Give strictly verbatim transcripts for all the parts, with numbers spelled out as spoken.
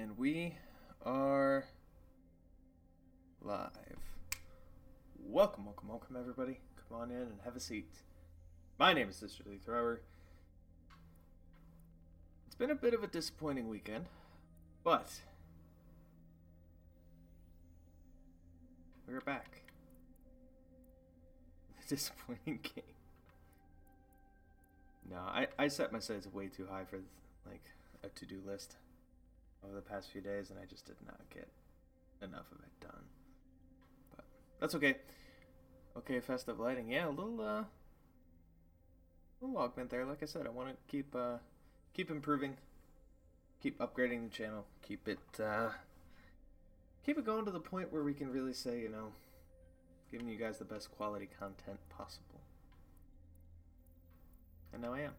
And we are live. Welcome, welcome, welcome everybody. Come on in and have a seat. My name is SisterlyThrower. It's been a bit of a disappointing weekend, but we're back. The disappointing game. No, I, I set my sights way too high for like a to-do list over the past few days, and I just did not get enough of it done. But that's okay. Okay, festive lighting. Yeah, a little uh, little augment there. Like I said, I want to keep uh, keep improving, keep upgrading the channel, keep it uh, keep it going to the point where we can really say, you know, giving you guys the best quality content possible. And now I am.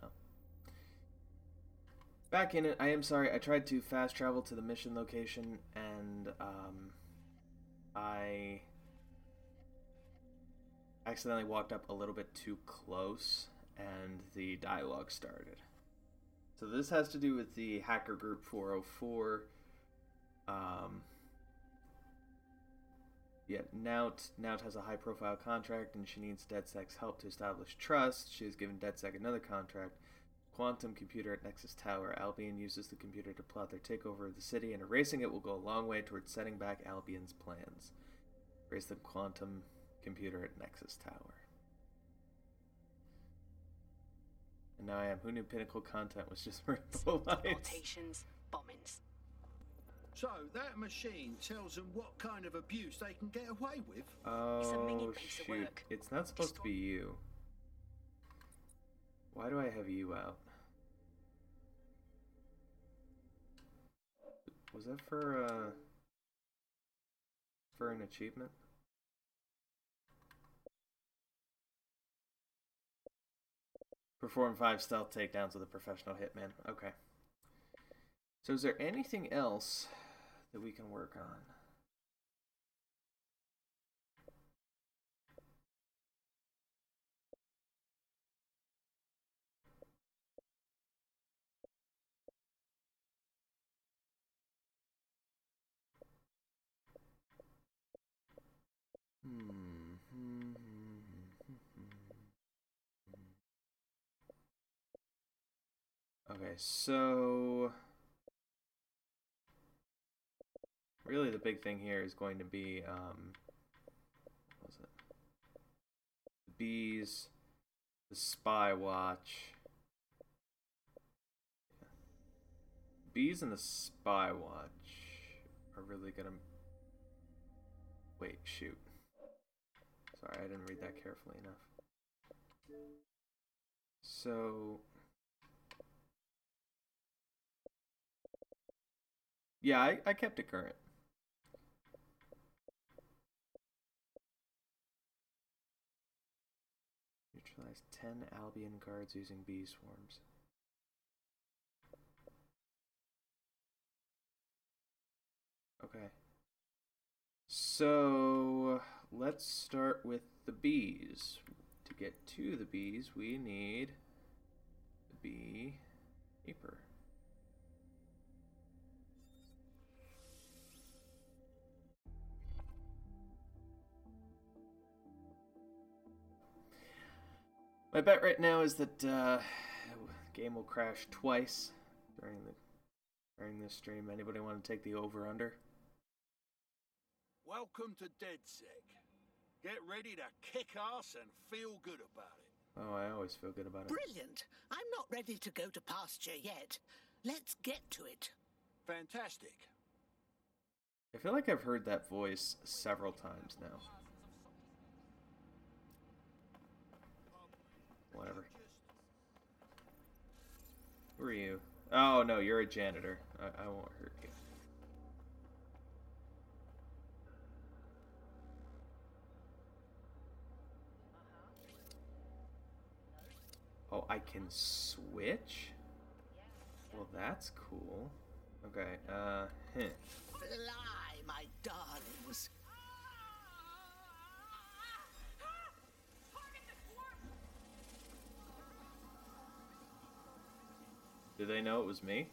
So, back in it. I am sorry. I tried to fast travel to the mission location, and um, I accidentally walked up a little bit too close, and the dialogue started. So this has to do with the hacker group four oh four. Um, Yeah, Naut, Naut has a high-profile contract, and she needs DedSec's help to establish trust. She has given DedSec another contract. Quantum computer at Nexus Tower. Albion uses the computer to plot their takeover of the city, and erasing it will go a long way towards setting back Albion's plans. Erase the quantum computer at Nexus Tower. And now I am. Who knew Pinnacle content was just merciful lies? Bombings. So that machine tells them what kind of abuse they can get away with. Oh, shoot. It's not supposed to be you. Why do I have you out? Was that for, uh... for an achievement? Perform five stealth takedowns with a professional hitman. Okay. So is there anything else that we can work on? Hmm. Okay, so really the big thing here is going to be, um, what was it? The bees, the spy watch. Yeah. Bees and the spy watch are really gonna... Wait, shoot. Sorry, I didn't read that carefully enough. So... yeah, I, I kept it current. Neutralize ten Albion guards using bee swarms. Okay. So, let's start with the bees. To get to the bees, we need the bee Keeper. My bet right now is that uh, the game will crash twice during the during this stream. Anybody want to take the over-under? Welcome to DedSec. Get ready to kick ass and feel good about it. Oh, I always feel good about it. Brilliant. I'm not ready to go to pasture yet. Let's get to it. Fantastic. I feel like I've heard that voice several times now. Whatever. Who are you? Oh, no, you're a janitor. I, I won't hurt you. Oh, I can switch? Well, that's cool. Okay, uh, heh. Fly, my darlings. Do they know it was me?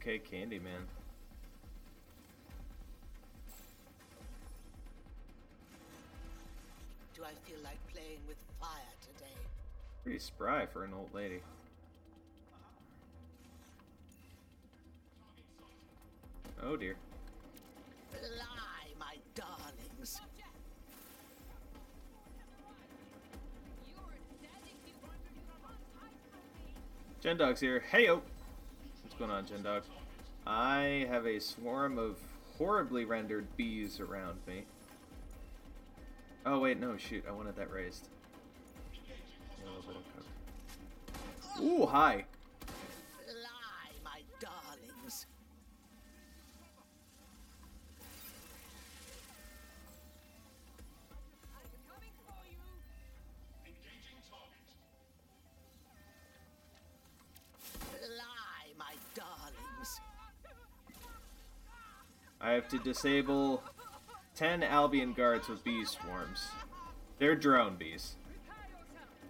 Okay, Candyman. Do I feel like playing with fire today? Pretty spry for an old lady. Oh dear. Fly, my darlings. Jendog's here. Heyo! What's going on, Jendog? I have a swarm of horribly rendered bees around me. Oh wait, no, shoot, I wanted that raised. A little bit of coke. Ooh, hi! Fly, my darlings. My darlings. I have to disable ten Albion guards with bee swarms. They're drone bees,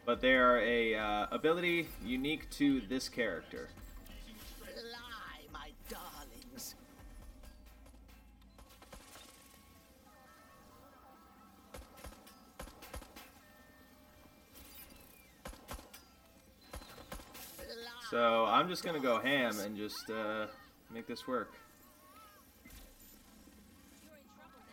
but they are a uh, ability unique to this character. Fly, my darlings. So I'm just gonna go ham and just uh, make this work. You're in trouble now.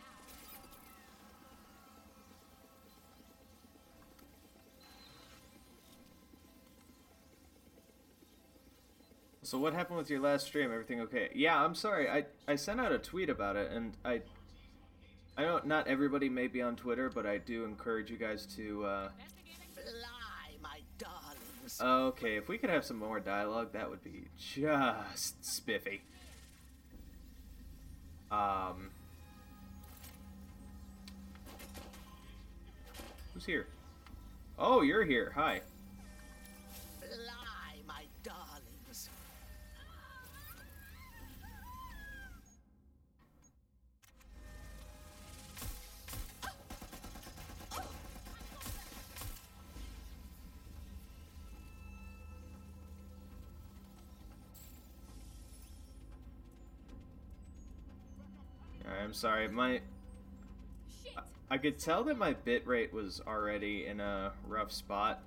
So what happened with your last stream? Everything okay? Yeah, I'm sorry. I I sent out a tweet about it, and I I don't. Not everybody may be on Twitter, but I do encourage you guys to. Uh, My darlings. Okay, if we could have some more dialogue, that would be just spiffy. Um, who's here? Oh, you're here. Hi. Fly, my darlings. I'm sorry, my... Shit. I could tell that my bitrate was already in a rough spot.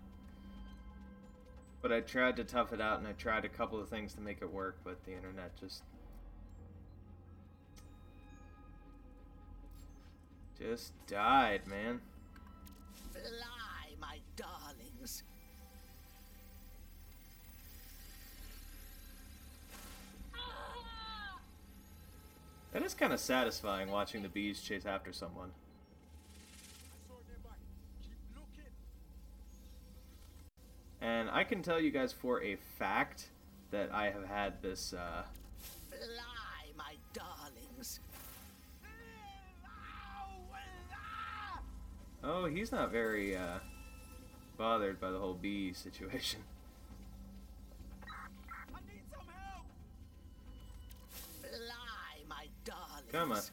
But I tried to tough it out, and I tried a couple of things to make it work, but the internet just... Just died, man. Fly, my darlings. That is kind of satisfying, watching the bees chase after someone. And I can tell you guys for a fact that I have had this, uh... Fly, my darlings. Oh, he's not very, uh... bothered by the whole bee situation. I need some help! Fly. My darlings. Come on. Shit.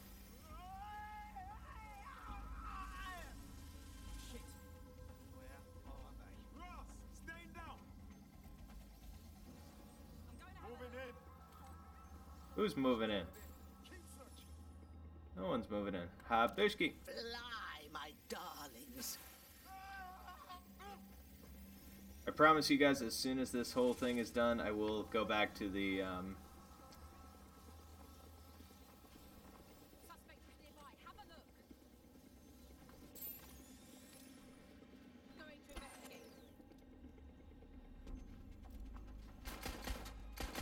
Where are they? Ross, stand down. I'm going out. Moving in. Who's moving in? No one's moving in. Habdushki. Fly, my darlings. I promise you guys, as soon as this whole thing is done, I will go back to the um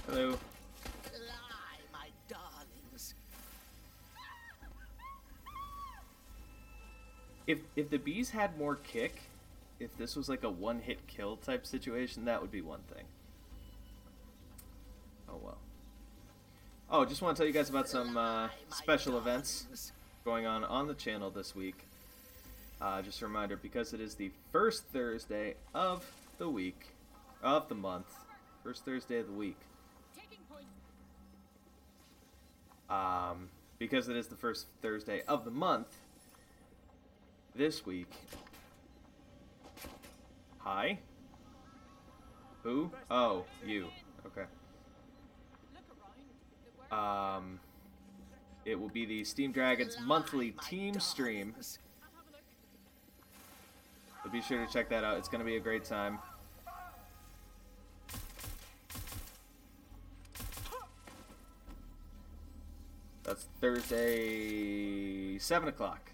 Hello. Fly, my darlings. If if the bees had more kick, if this was like a one-hit kill type situation, that would be one thing. Oh well. Oh, just want to tell you guys about some uh, special events going on on the channel this week. Uh, just a reminder, because it is the first Thursday of the week, of the month, first Thursday of the week. Um, because it is the first Thursday of the month, this week. Hi? Who? Oh, you. Okay. Um, it will be the Steam Dragons monthly team stream. So be sure to check that out. It's going to be a great time. That's Thursday, seven o'clock.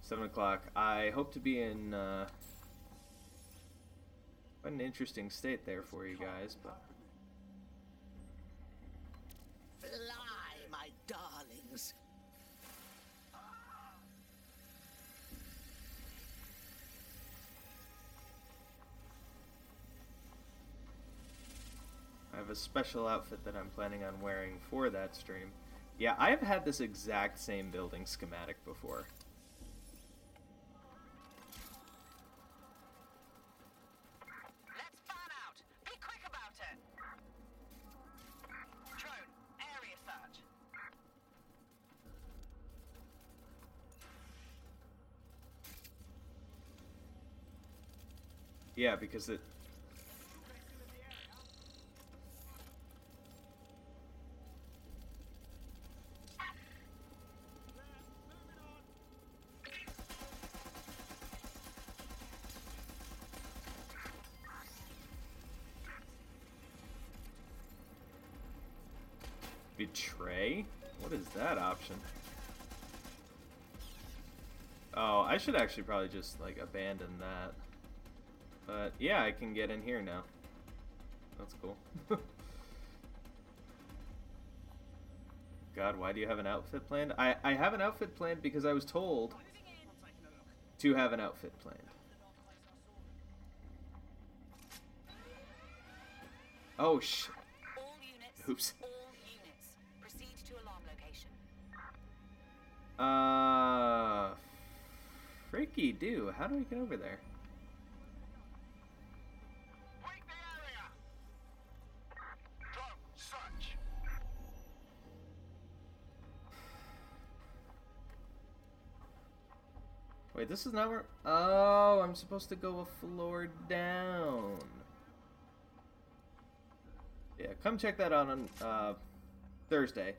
seven o'clock. I hope to be in uh, quite an interesting state there for you guys. But fly, my darlings. I have a special outfit that I'm planning on wearing for that stream. Yeah, I have had this exact same building schematic before. Let's fan out. Be quick about it. Drone, area search. Yeah, because it... Betray? What is that option? Oh, I should actually probably just, like, abandon that. But, yeah, I can get in here now. That's cool. God, why do you have an outfit planned? I, I have an outfit planned because I was told to have an outfit planned. Oh, sh... Oops. Uh, freaky do. How do we get over there? Wake the area. Drone search. Wait, this is not where. Oh, I'm supposed to go a floor down. Yeah, come check that out on uh, Thursday.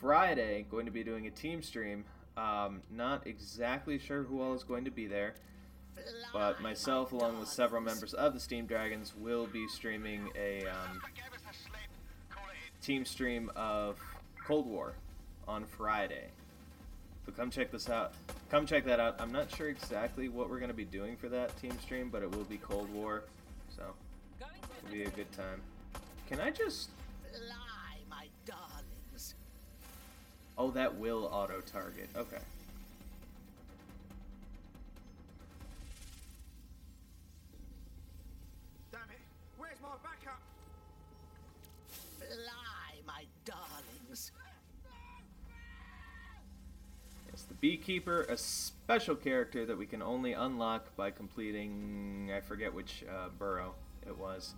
Friday, going to be doing a team stream. Um, not exactly sure who all is going to be there, but myself, along with several members of the Steam Dragons, will be streaming a um, team stream of Cold War on Friday. So come check this out. Come check that out. I'm not sure exactly what we're going to be doing for that team stream, but it will be Cold War, so it'll be a good time. Can I just? Fly, my darling. Oh, that will auto-target. Okay. Damn it! Where's my backup? Fly, my darlings. Yes, the Beekeeper, a special character that we can only unlock by completing... I forget which uh, burrow it was.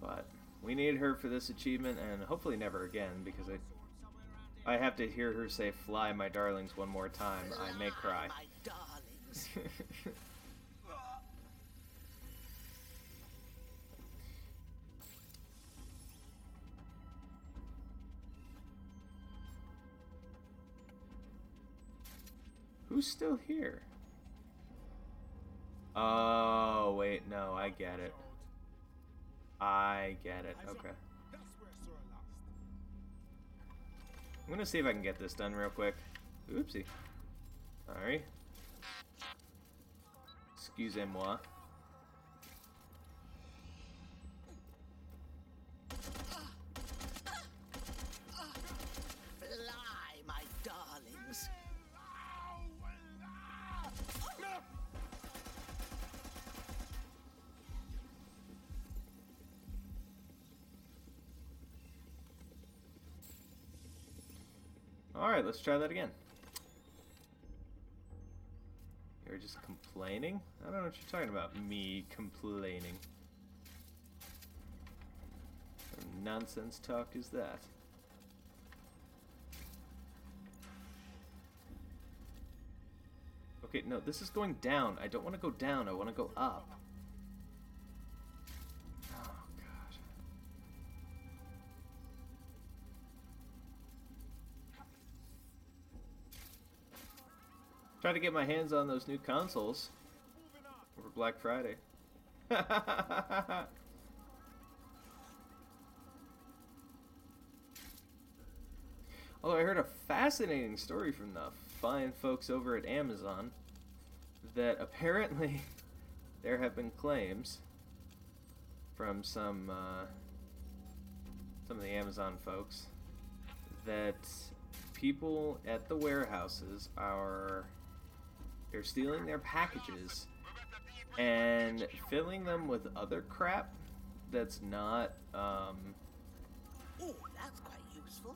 But we need her for this achievement, and hopefully never again, because I... I have to hear her say, "Fly, my darlings," one more time. Fly, I may cry. My darlings. Who's still here? Oh, wait, no, I get it. I get it, okay. I'm gonna see if I can get this done real quick. Oopsie. Sorry. Excusez-moi. Fly, my darlings. Alright, let's try that again. You're just complaining? I don't know what you're talking about, me complaining. What nonsense talk is that? Okay, no, this is going down. I don't want to go down, I want to go up. Oh, God. try to get my hands on those new consoles over Black Friday. Although I heard a fascinating story from the fine folks over at Amazon that apparently there have been claims from some uh, some of the Amazon folks that people at the warehouses are they're stealing their packages and filling them with other crap that's not. Um... Oh, that's quite useful.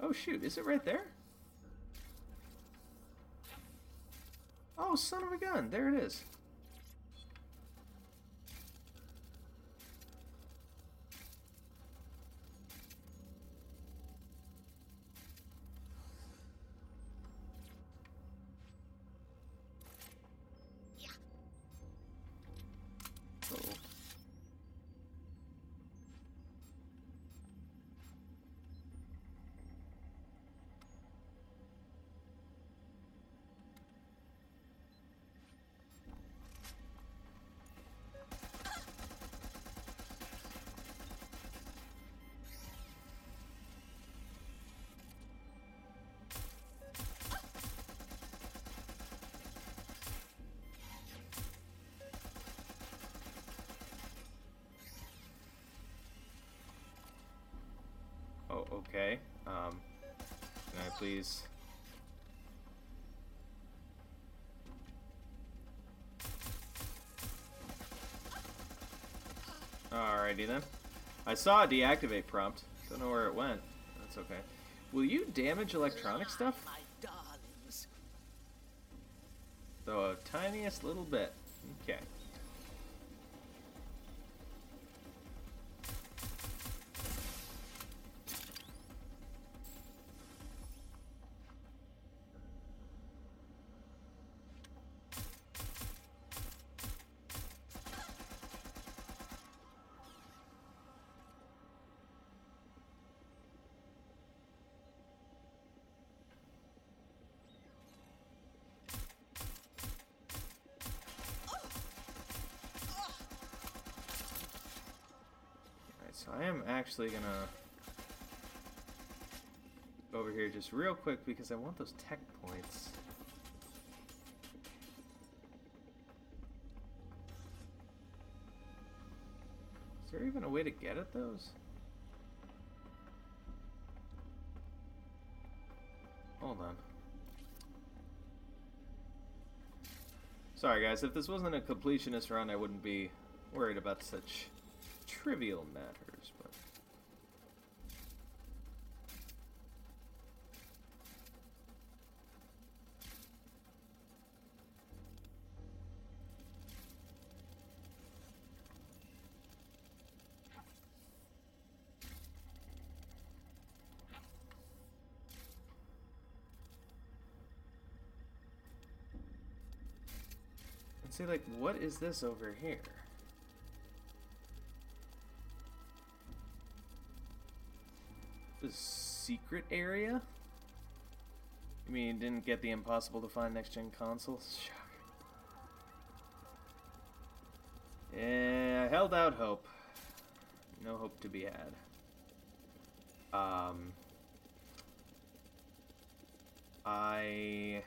Oh shoot! Is it right there? Oh, son of a gun! There it is. Okay, um, can I please... Alrighty then. I saw a deactivate prompt. Don't know where it went. That's okay. Will you damage electronic stuff? My darlings. Though a tiniest little bit. Okay. So I am actually gonna over here just real quick because I want those tech points. Is there even a way to get at those? Hold on. Sorry guys, if this wasn't a completionist run, I wouldn't be worried about such trivial matters, but and see, like, what is this over here? Secret area? You mean you didn't get the impossible to find next-gen consoles? Shocker. Yeah, I held out hope. No hope to be had. Um, I...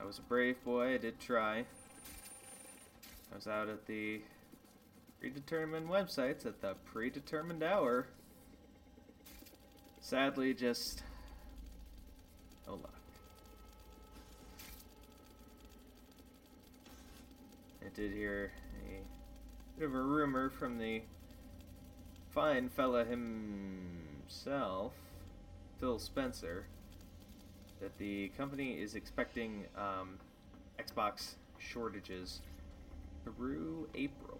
I was a brave boy, I did try. I was out at the predetermined websites at the predetermined hour. Sadly, just no luck. I did hear a bit of a rumor from the fine fella himself, Phil Spencer, that the company is expecting um, Xbox shortages through April.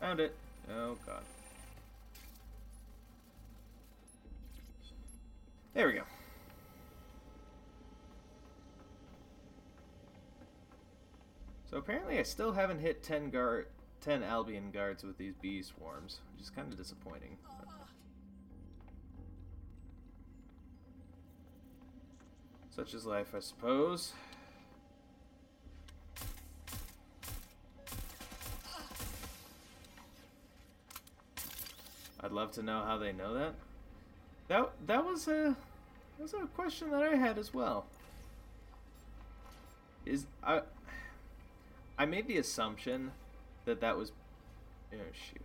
Found it. Oh god. There we go. So apparently I still haven't hit ten guard, ten Albion guards with these bee swarms, which is kind of disappointing. Such is life, I suppose. I'd love to know how they know that. That that was a that was a question that I had as well. Is I I made the assumption that that was oh shoot.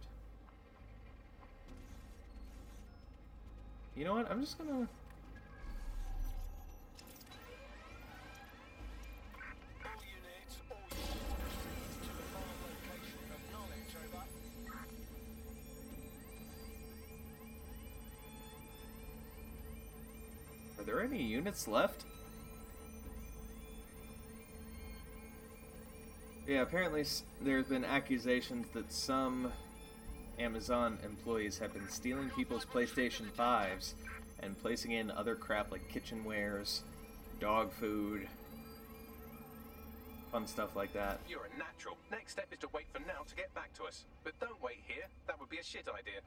You know what? I'm just gonna. Are there any units left? Yeah, apparently there's been accusations that some Amazon employees have been stealing people's PlayStation fives and placing in other crap like kitchenwares, dog food, fun stuff like that. You're a natural. Next step is to wait for Naut to get back to us. But don't wait here. That would be a shit idea.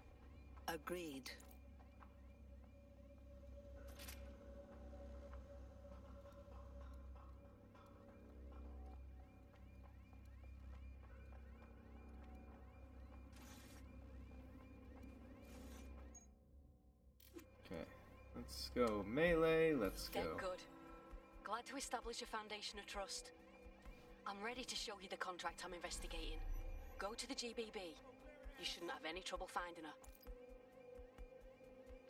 Agreed. Let's go melee, let's go. Get good. Glad to establish a foundation of trust. I'm ready to show you the contract I'm investigating. Go to the G B B. You shouldn't have any trouble finding her.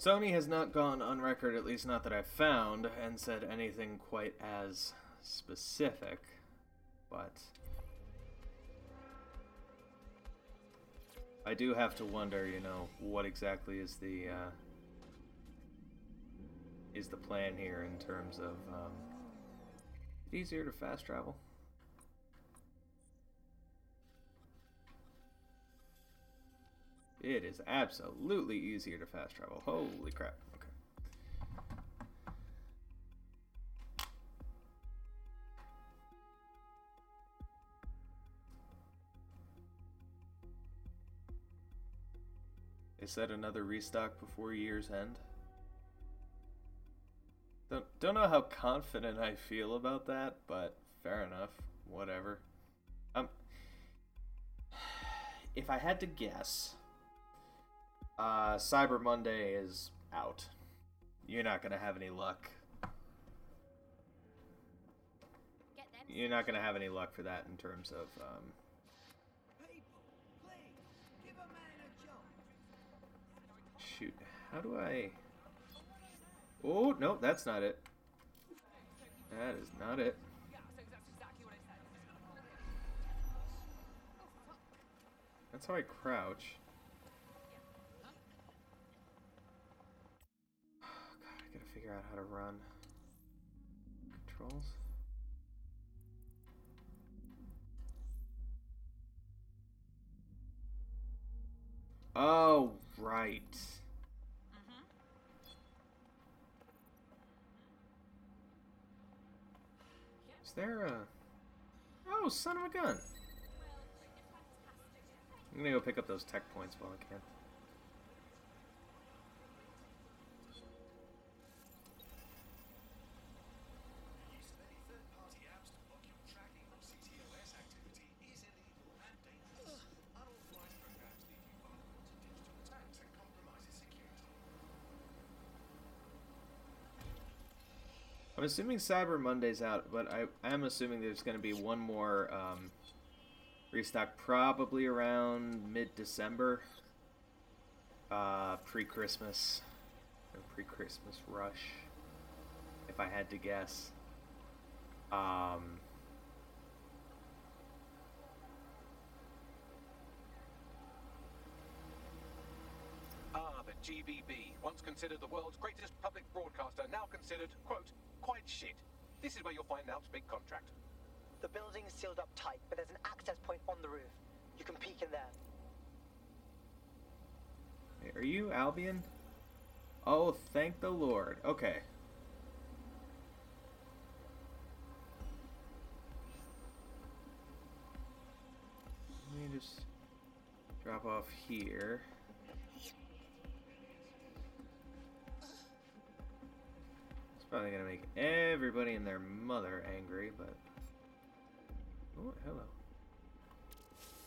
Sony has not gone on record, at least not that I've found, and said anything quite as specific, but I do have to wonder, you know, what exactly is the... Uh, is the plan here in terms of um, easier to fast travel. It is absolutely easier to fast travel. Holy crap. Okay. They said another restock before year's end. Don't, don't know how confident I feel about that, but fair enough. Whatever. Um, if I had to guess, uh, Cyber Monday is out. You're not going to have any luck. You're not going to have any luck for that in terms of... Um, shoot, how do I... Oh, no, that's not it. That is not it. That's how I crouch. Oh, God, I gotta figure out how to run. Controls. Oh, right. Is there a... Oh, son of a gun! I'm gonna go pick up those tech points while I can. I'm assuming Cyber Monday's out, but I am assuming there's going to be one more um, restock probably around mid-December, uh, pre-Christmas, or pre-Christmas rush, if I had to guess. Um, ah, the G B B, once considered the world's greatest public broadcaster, now considered, quote, quite shit. This is where you'll find Naut's big contract. The building's sealed up tight, but there's an access point on the roof. You can peek in there. Hey, are you Albion? Oh, thank the Lord. Okay. drop off here. It's probably gonna make everybody and their mother angry, but... Oh, hello.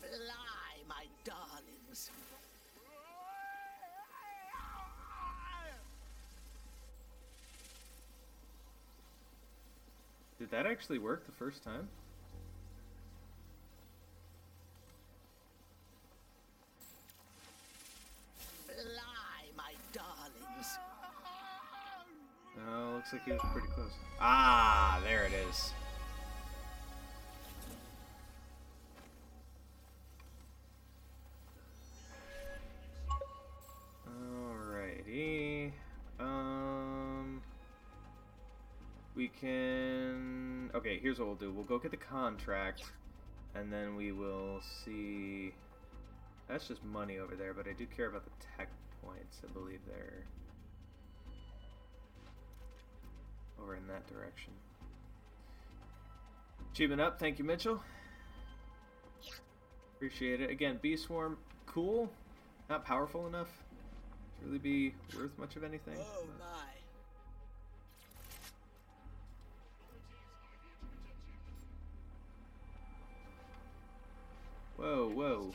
Fly, my darlings. Did that actually work the first time? Fly, my darlings. Oh, looks like he was pretty close. Ah, there it is. Alrighty. Um, we can... Okay, here's what we'll do. We'll go get the contract, and then we will see... That's just money over there, but I do care about the tech points. I believe they're over in that direction. Achievement up. Thank you, Mitchell. Yeah. Appreciate it. Again, Bee Swarm, cool. Not powerful enough to really be worth much of anything. Oh, my. Whoa, whoa.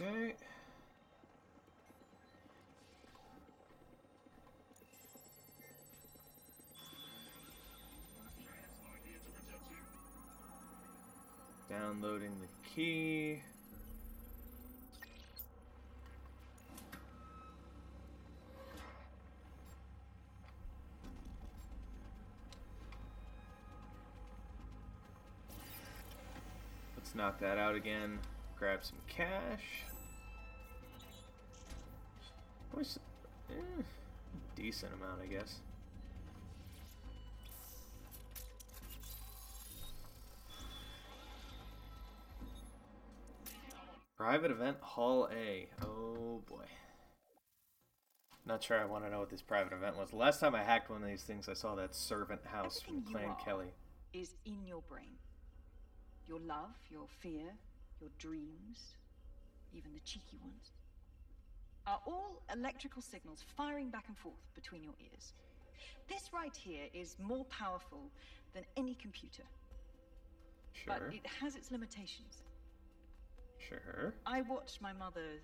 Okay. Downloading the key. Let's knock that out again. Grab some cash. Always, eh, decent amount, I guess. Private event Hall A. Oh boy. Not sure I want to know what this private event was. Last time I hacked one of these things, I saw that servant house from Clan Kelly. Is in your brain. Your love, your fear, your dreams, even the cheeky ones, are all electrical signals firing back and forth between your ears. This right here is more powerful than any computer. Sure. But it has its limitations. Sure. I watched my mother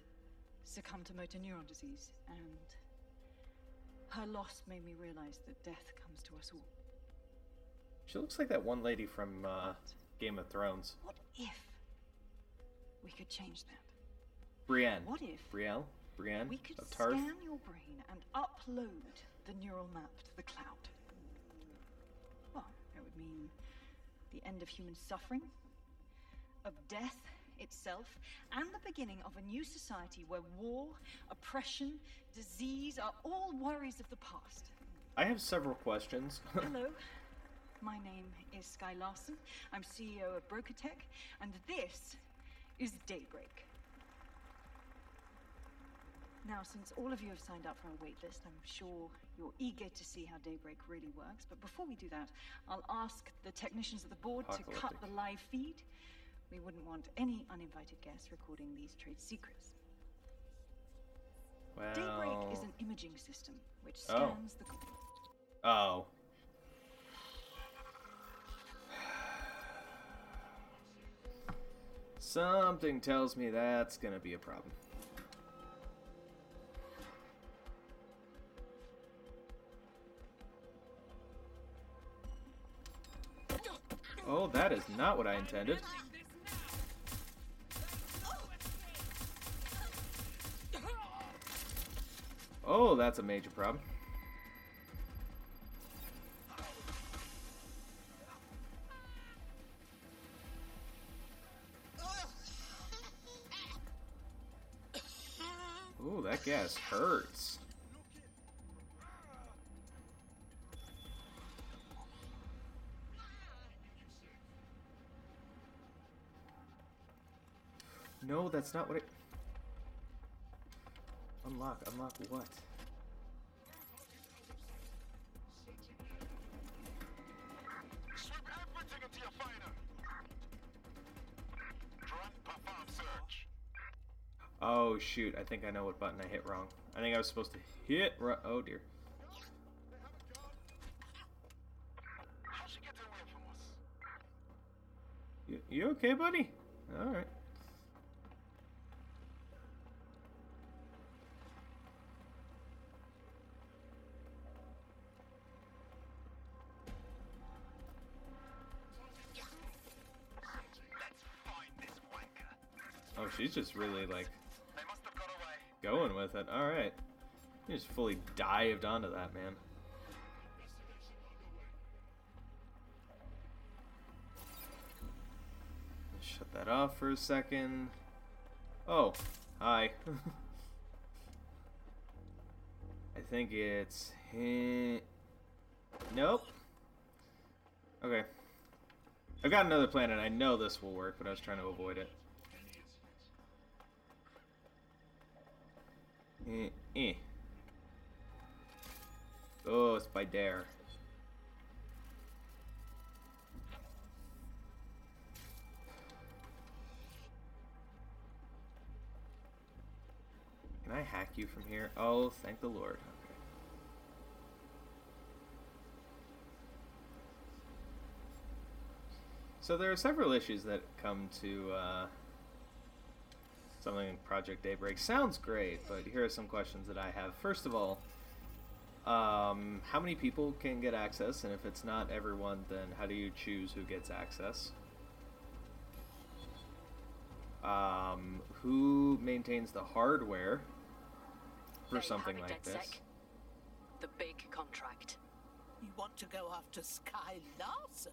succumb to motor neuron disease, and her loss made me realize that death comes to us all. She looks like that one lady from uh, Game of Thrones. What if we could change that? Brienne. What if Brielle? Brienne? We could scan your brain and upload the neural map to the cloud. Well, that would mean the end of human suffering, of death itself, and the beginning of a new society where war, oppression, disease are all worries of the past. I have several questions. Hello, my name is Skye Larson. I'm C E O of BrokerTech, and this is Daybreak. Now, since all of you have signed up for our waitlist, I'm sure you're eager to see how Daybreak really works. But before we do that, I'll ask the technicians at the board to cut the live feed. We wouldn't want any uninvited guests recording these trade secrets. Well... Daybreak is an imaging system which scans oh. the... Oh. Something tells me that's going to be a problem. Oh, that is not what I intended. Oh, that's a major problem. Ooh, that gas hurts. No, that's not what it... Unlock, unlock what? Oh, shoot. I think I know what button I hit wrong. I think I was supposed to hit... Oh, dear. You, you okay, buddy? Alright. Oh, she's just really, like, they must have got away. Going with it. Alright. You just fully dived onto that, man. Shut that off for a second. Oh, hi. I think it's him. Nope. Okay. I've got another plan, and I know this will work, but I was trying to avoid it. Eh, eh. Oh, it's by Dare. Can I hack you from here? Oh, thank the Lord. Okay. So there are several issues that come to uh, something in Project Daybreak. Sounds great, but here are some questions that I have. First of all, um, how many people can get access? And if it's not everyone, then how do you choose who gets access? Um, who maintains the hardware for something like this? The big contract. You want to go after Skye Larson?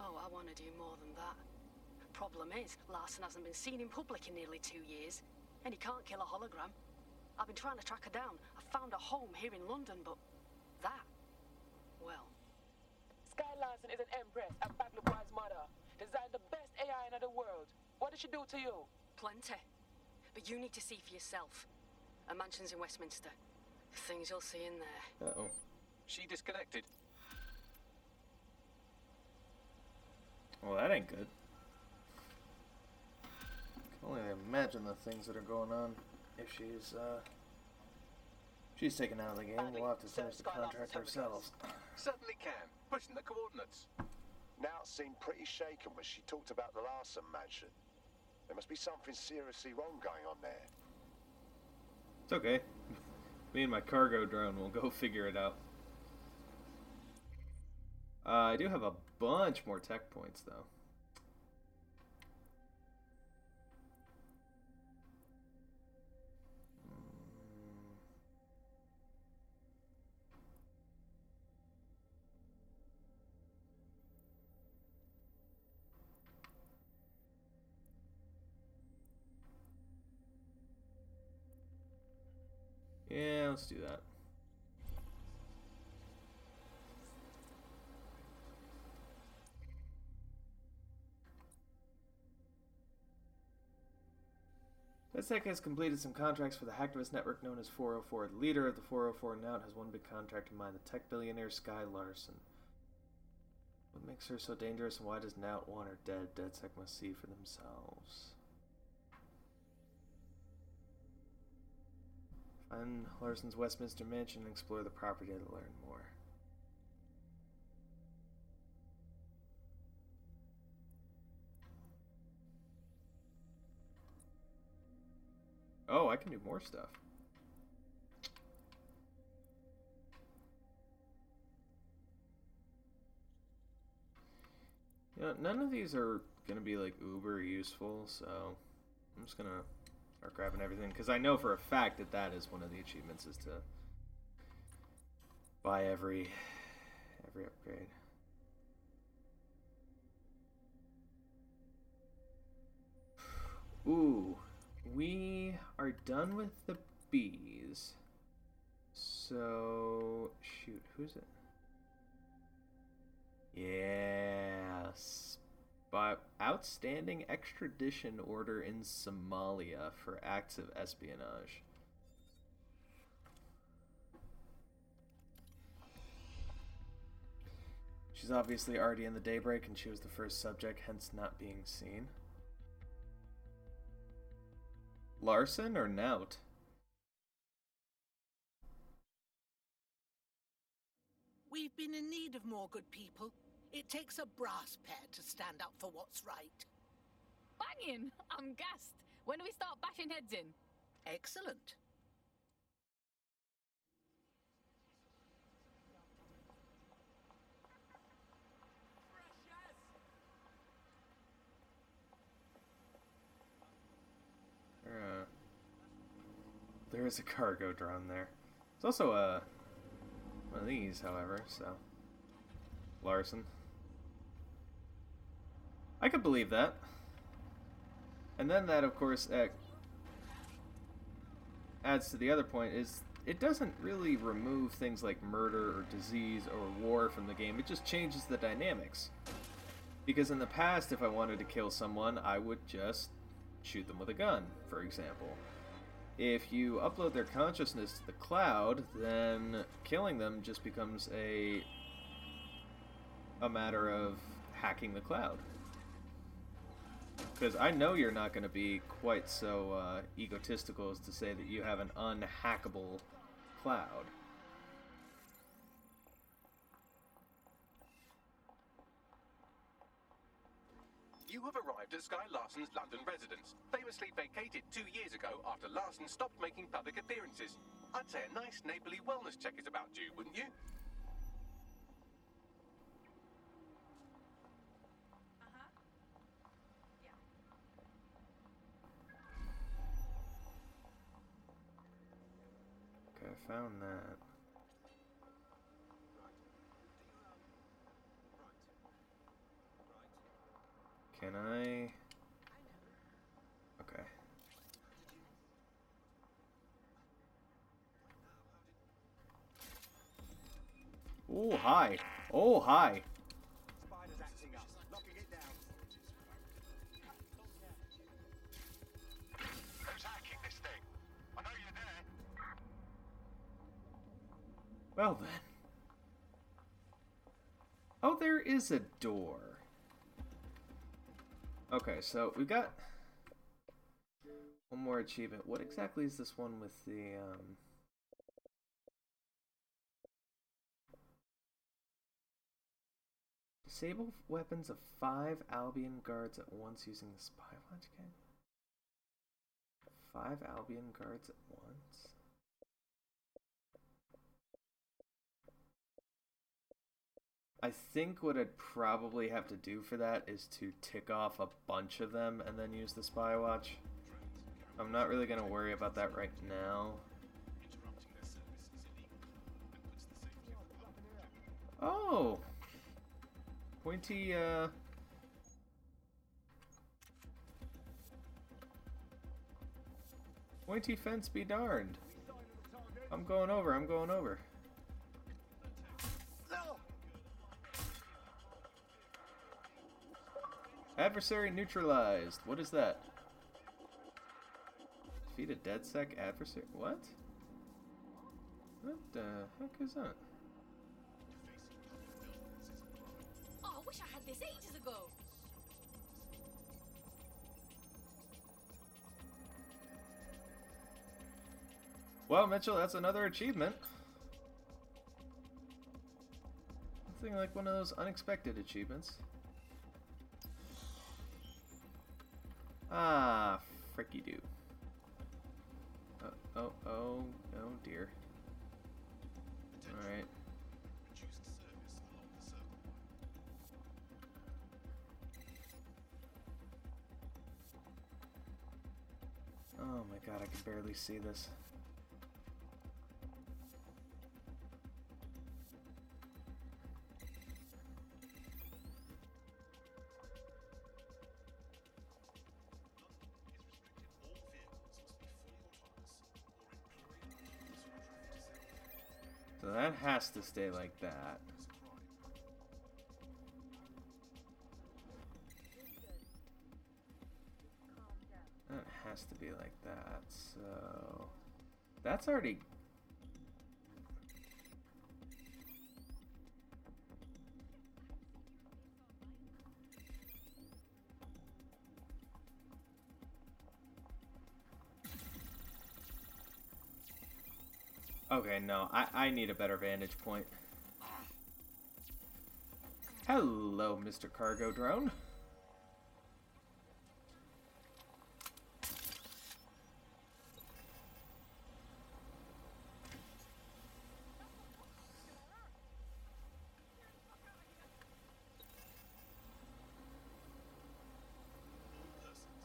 Oh, I want to do more than that. Problem is, Larson hasn't been seen in public in nearly two years, and he can't kill a hologram. I've been trying to track her down. I found a home here in London, but that, well... Skye Larson is an empress and Bagley Prize mother. Designed the best A I in the world. What did she do to you? Plenty. But you need to see for yourself. Her mansion's in Westminster. The things you'll see in there. Uh-oh. She disconnected. Well, that ain't good. I can only imagine the things that are going on if she's, uh... she's taken out of the game. Badly. We'll have to finish the contract ourselves. Certainly can. Pushing the coordinates. Naut seemed pretty shaken when she talked about the Larson mansion. There must be something seriously wrong going on there. It's okay. Me and my cargo drone will go figure it out. Uh, I do have a bunch more tech points, though. Yeah, let's do that. DedSec has completed some contracts for the hacktivist network known as four oh four. The leader of the four oh four now has one big contract in mind, the tech billionaire Skye Larson. What makes her so dangerous, and why does Naut want her dead? DedSec must see for themselves. Find Larson's Westminster mansion and explore the property to learn more. Oh, I can do more stuff. You know, none of these are going to be like uber useful, so I'm just going to start grabbing everything, because I know for a fact that that is one of the achievements, is to buy every every upgrade. Ooh. We are done with the bees. So, shoot, who's it? Yes. By outstanding extradition order in Somalia for acts of espionage. She's obviously already in the Daybreak, and she was the first subject, hence not being seen. Larson or Naut? We've been in need of more good people. It takes a brass pair to stand up for what's right. Banging! I'm gassed. When do we start bashing heads in? Excellent. Uh, there is a cargo drone there. There's also a one of these, however, so... Larson. I could believe that. And then that, of course, uh, adds to the other point, is it doesn't really remove things like murder or disease or war from the game. It just changes the dynamics. Because in the past, if I wanted to kill someone, I would just shoot them with a gun, for example. If you upload their consciousness to the cloud, then killing them just becomes a a matter of hacking the cloud. Because I know you're not going to be quite so uh, egotistical as to say that you have an unhackable cloud. You have arrived at Skye Larson's London residence, famously vacated two years ago after Larson stopped making public appearances. I'd say a nice neighbourly wellness check is about due, wouldn't you? Uh-huh. Yeah. Okay, I found that. Can I? Okay. Oh, hi. Oh, hi. Spider's acting up. Knocking it down. Who's hacking this thing? I know you're there. Well then. Oh, there is a door. Okay, so we've got one more achievement. What exactly is this one with the, um... disable weapons of five Albion guards at once using the spy watch game? Five Albion guards at once? I think what I'd probably have to do for that is to tick off a bunch of them and then use the spy watch. I'm not really going to worry about that right now. Oh! Pointy, uh... pointy fence be darned. I'm going over, I'm going over. Adversary neutralized. What is that? Defeat a DedSec adversary. What? What the heck is that? Oh, I wish I had this ages ago. Well, Mitchell, that's another achievement. Something like one of those unexpected achievements. Ah, fricky do. Uh, oh, oh, oh dear. Alright. Oh my god, I can barely see this. That has to stay like that. That has to be like that, so... That's already... Okay, no, I, I need a better vantage point. Hello, Mister Cargo Drone.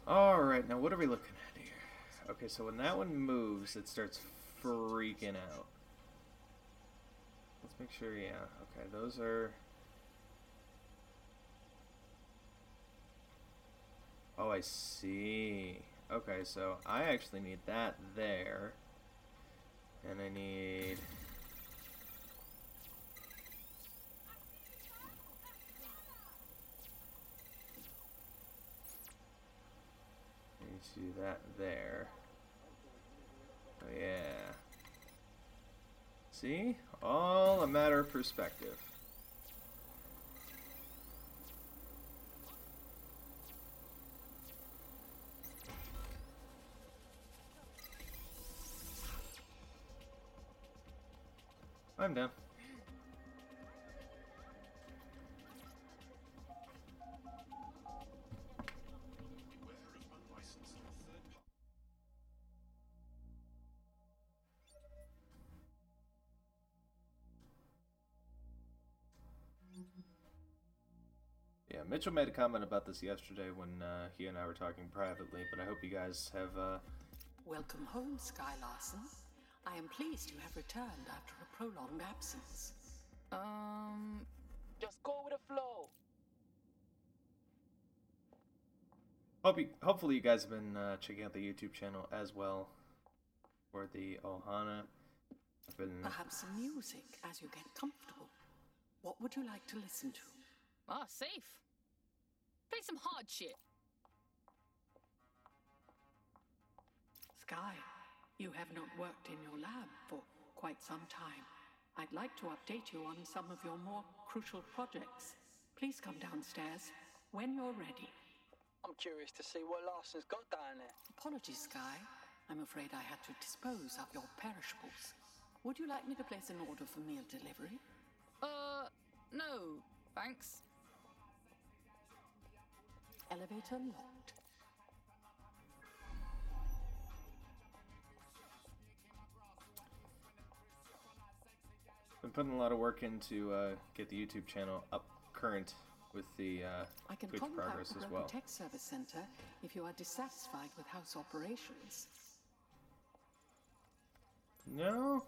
Alright, now what are we looking at here? Okay, so when that one moves, it starts freaking out. Let's make sure, yeah, okay, those are... Oh, I see. Okay, so I actually need that there. And I need... to do that there. Oh, yeah. See? All a matter of perspective. I'm down. Mitchell made a comment about this yesterday when uh, he and I were talking privately, but I hope you guys have... Uh... Welcome home, Skye Larson. I am pleased you have returned after a prolonged absence. Um... Just go with the flow. Hope you, hopefully you guys have been uh, checking out the YouTube channel as well for the Ohana. I've been... Perhaps some music as you get comfortable. What would you like to listen to? Ah, safe. Play some hard shit. Skye, you have not worked in your lab for quite some time. I'd like to update you on some of your more crucial projects. Please come downstairs when you're ready. I'm curious to see what Larson's got down there. Apologies, Skye. I'm afraid I had to dispose of your perishables. Would you like me to place an order for meal delivery? Uh, no, thanks. Elevator locked. Been putting a lot of work in to uh, get the YouTube channel up current with the uh, I can Twitch progress as well. I can contact the Tech Service Center if you are dissatisfied with house operations. No.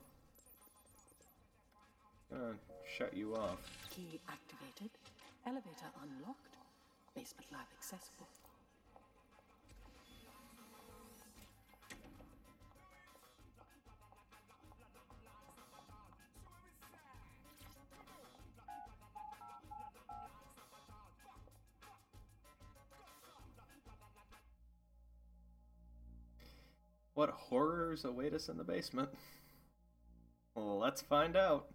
I'm gonna shut you off. Key activated. Elevator unlocked. Basement lab accessible. What horrors await us in the basement? Let's find out.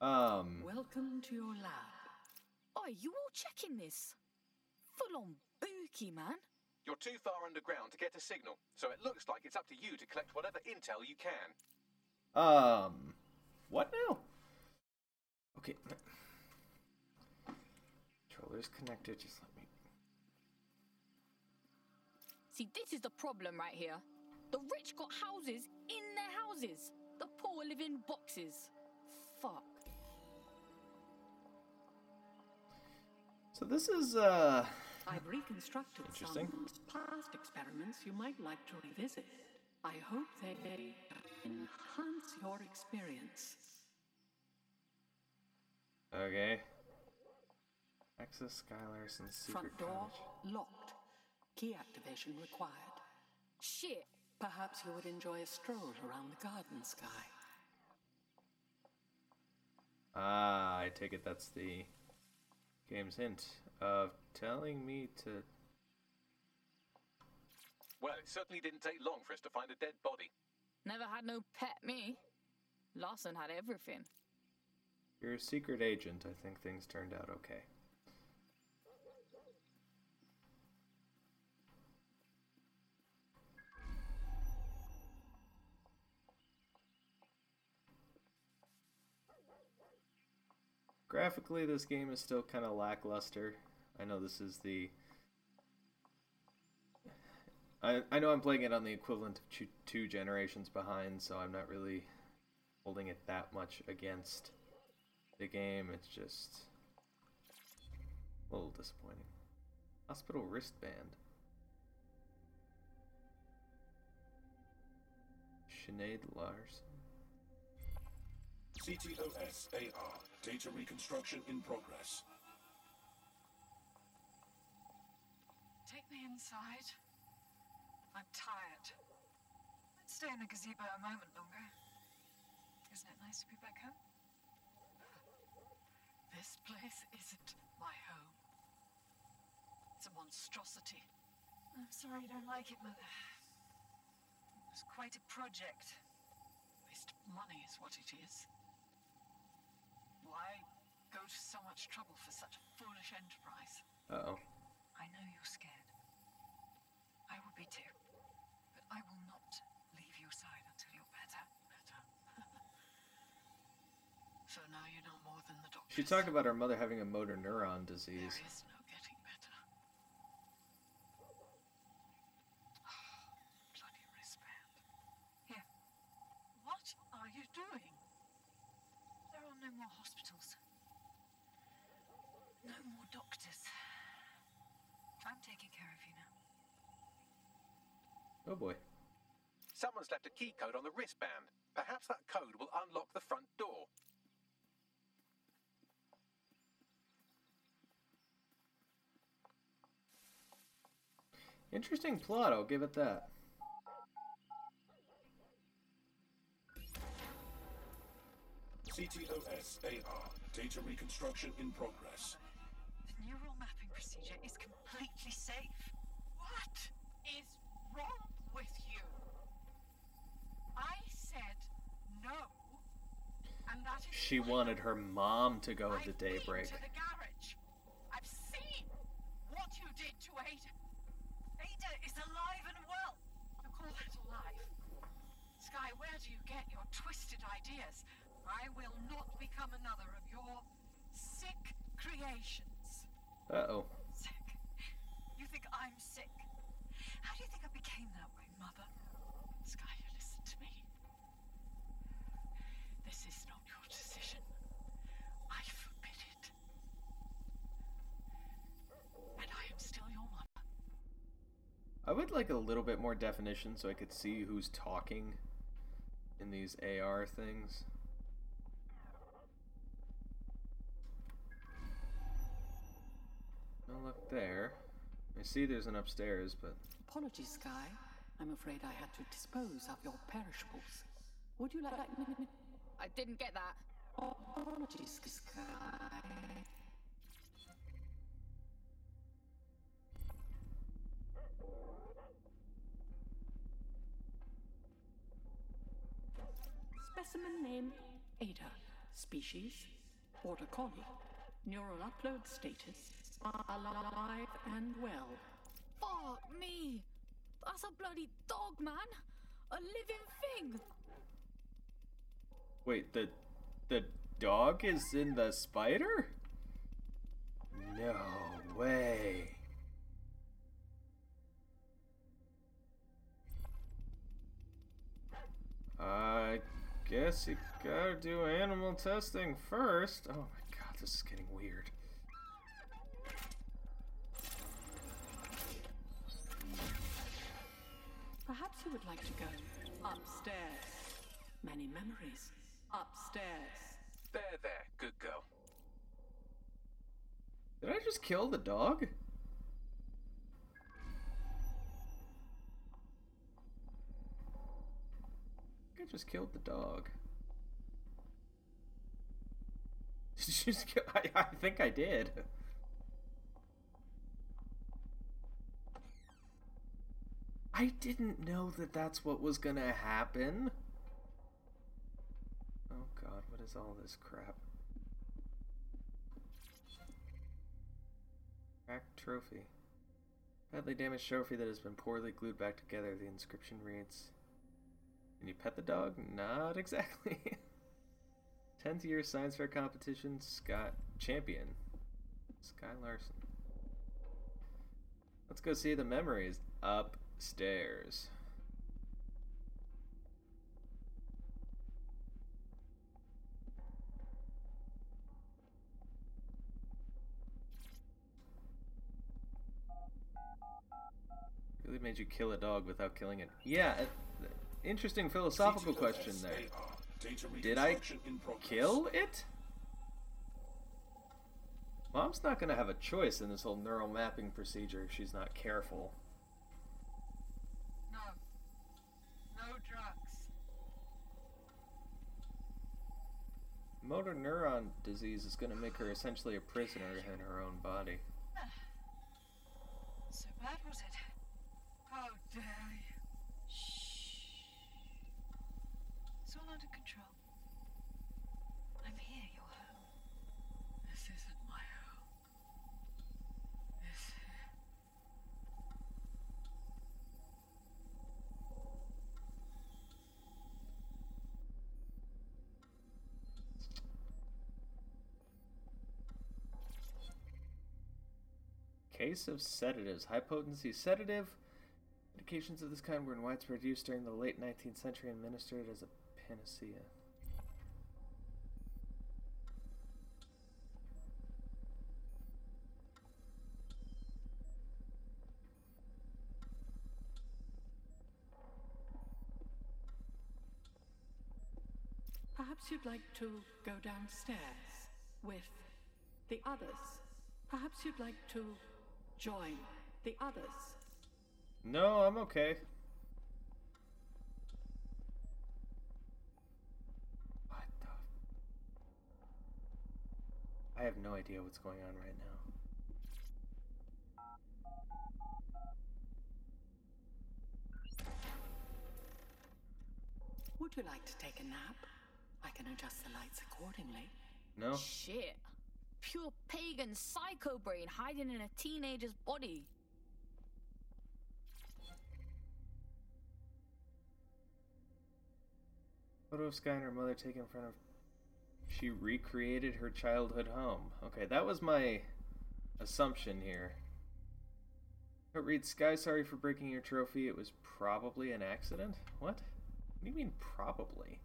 Um. Welcome to your lab. Oh, you all checking this? Full on booky, man. You're too far underground to get a signal, so it looks like it's up to you to collect whatever intel you can. Um. What now? Okay. Controller's connected, just let me... See, this is the problem right here. The rich got houses in their houses. The poor live in boxes. Fuck. So this is, uh... I've reconstructed interesting. Some past experiments you might like to revisit. I hope they enhance your experience. Okay. Access Skye Larson's secret front door college. Locked. Key activation required. Shit. Perhaps you would enjoy a stroll around the garden, Skye. Ah, I take it that's the... game's hint of telling me to... Well, it certainly didn't take long for us to find a dead body. Never had no pet, me. Larson had everything. You're a secret agent. I think things turned out okay. Graphically, this game is still kind of lackluster. I know this is the... I, I know I'm playing it on the equivalent of two generations behind, so I'm not really holding it that much against the game. It's just a little disappointing. Hospital wristband. Sinead Larson. C T O S A R. Data reconstruction in progress. Take me inside. I'm tired. I'd stay in the gazebo a moment longer. Isn't it nice to be back home? This place isn't my home. It's a monstrosity. I'm sorry you don't like it, Mother. It was quite a project. Waste of money is what it is. Why go to so much trouble for such a foolish enterprise? Uh-oh. I know you're scared. I will be too. But I will not leave your side until you're better. Better. So now you're not more than the doctor. She talked about her mother having a motor neuron disease. There is no getting better. Oh, bloody wristband. Here. What are you doing? There are no more hospitals. No more doctors. I'm taking care of you now. Oh boy. Someone's left a key code on the wristband. Perhaps that code will unlock the front door. Interesting plot, I'll give it that. C T O S A R. Data reconstruction in progress. The neural mapping procedure is completely safe. What is wrong with you? I said no, and that is she wanted her mom to go into Daybreak. To the garage. I've seen what you did to Ada. Ada is alive and well. You call that alive? Skye, where do you get your twisted ideas? I will not become another of your sick creations. Uh-oh. Sick? You think I'm sick? How do you think I became that way, Mother? Skye, you listen to me. This is not your decision. I forbid it. And I am still your mother. I would like a little bit more definition so I could see who's talking in these A R things. No luck there. I see there's an upstairs, but... Apologies, Skye. I'm afraid I had to dispose of your perishables. Would you like... me? I didn't get that. Apologies, Skye. Specimen name, Ada. Species, Border Collie. Neural upload status, alive and well. Fuck me! That's a bloody dog, man! A living thing! Wait, the... the dog is in the spider? No way! I guess you gotta do animal testing first. Oh my god, this is getting weird. Perhaps you would like to go upstairs. Many memories. Upstairs. There, there. Good girl. Did I just kill the dog? I just killed the dog. Did you just kill? I, I think I did. I didn't know that that's what was gonna happen. Oh god, what is all this crap? Cracked trophy. Badly damaged trophy that has been poorly glued back together. The inscription reads, "Can you pet the dog? Not exactly." tenth year science fair competition, Scott champion, Skye Larson. Let's go see the memories upstairs. Really made you kill a dog without killing it. Yeah, interesting philosophical question there. Did I kill it? Mom's not going to have a choice in this whole neural mapping procedure if she's not careful. No. No drugs. Motor neuron disease is going to make her essentially a prisoner in her own body. So bad was it? How dare you? Shh. It's all under control. I'm here, you're home. This isn't my home. This. Case of sedatives. High potency sedative. Medications of this kind were in widespread use during the late nineteenth century and administered as a panacea. Perhaps you'd like to go downstairs with the others. Perhaps you'd like to join the others. No, I'm okay. What the... F- I have no idea what's going on right now. Would you like to take a nap? I can adjust the lights accordingly. No. Shit. Pure pagan psycho brain hiding in a teenager's body. Photo of Skye and her mother taken in front of... She recreated her childhood home. Okay, that was my assumption here. It reads, Skye, sorry for breaking your trophy. It was probably an accident. What? What do you mean, probably?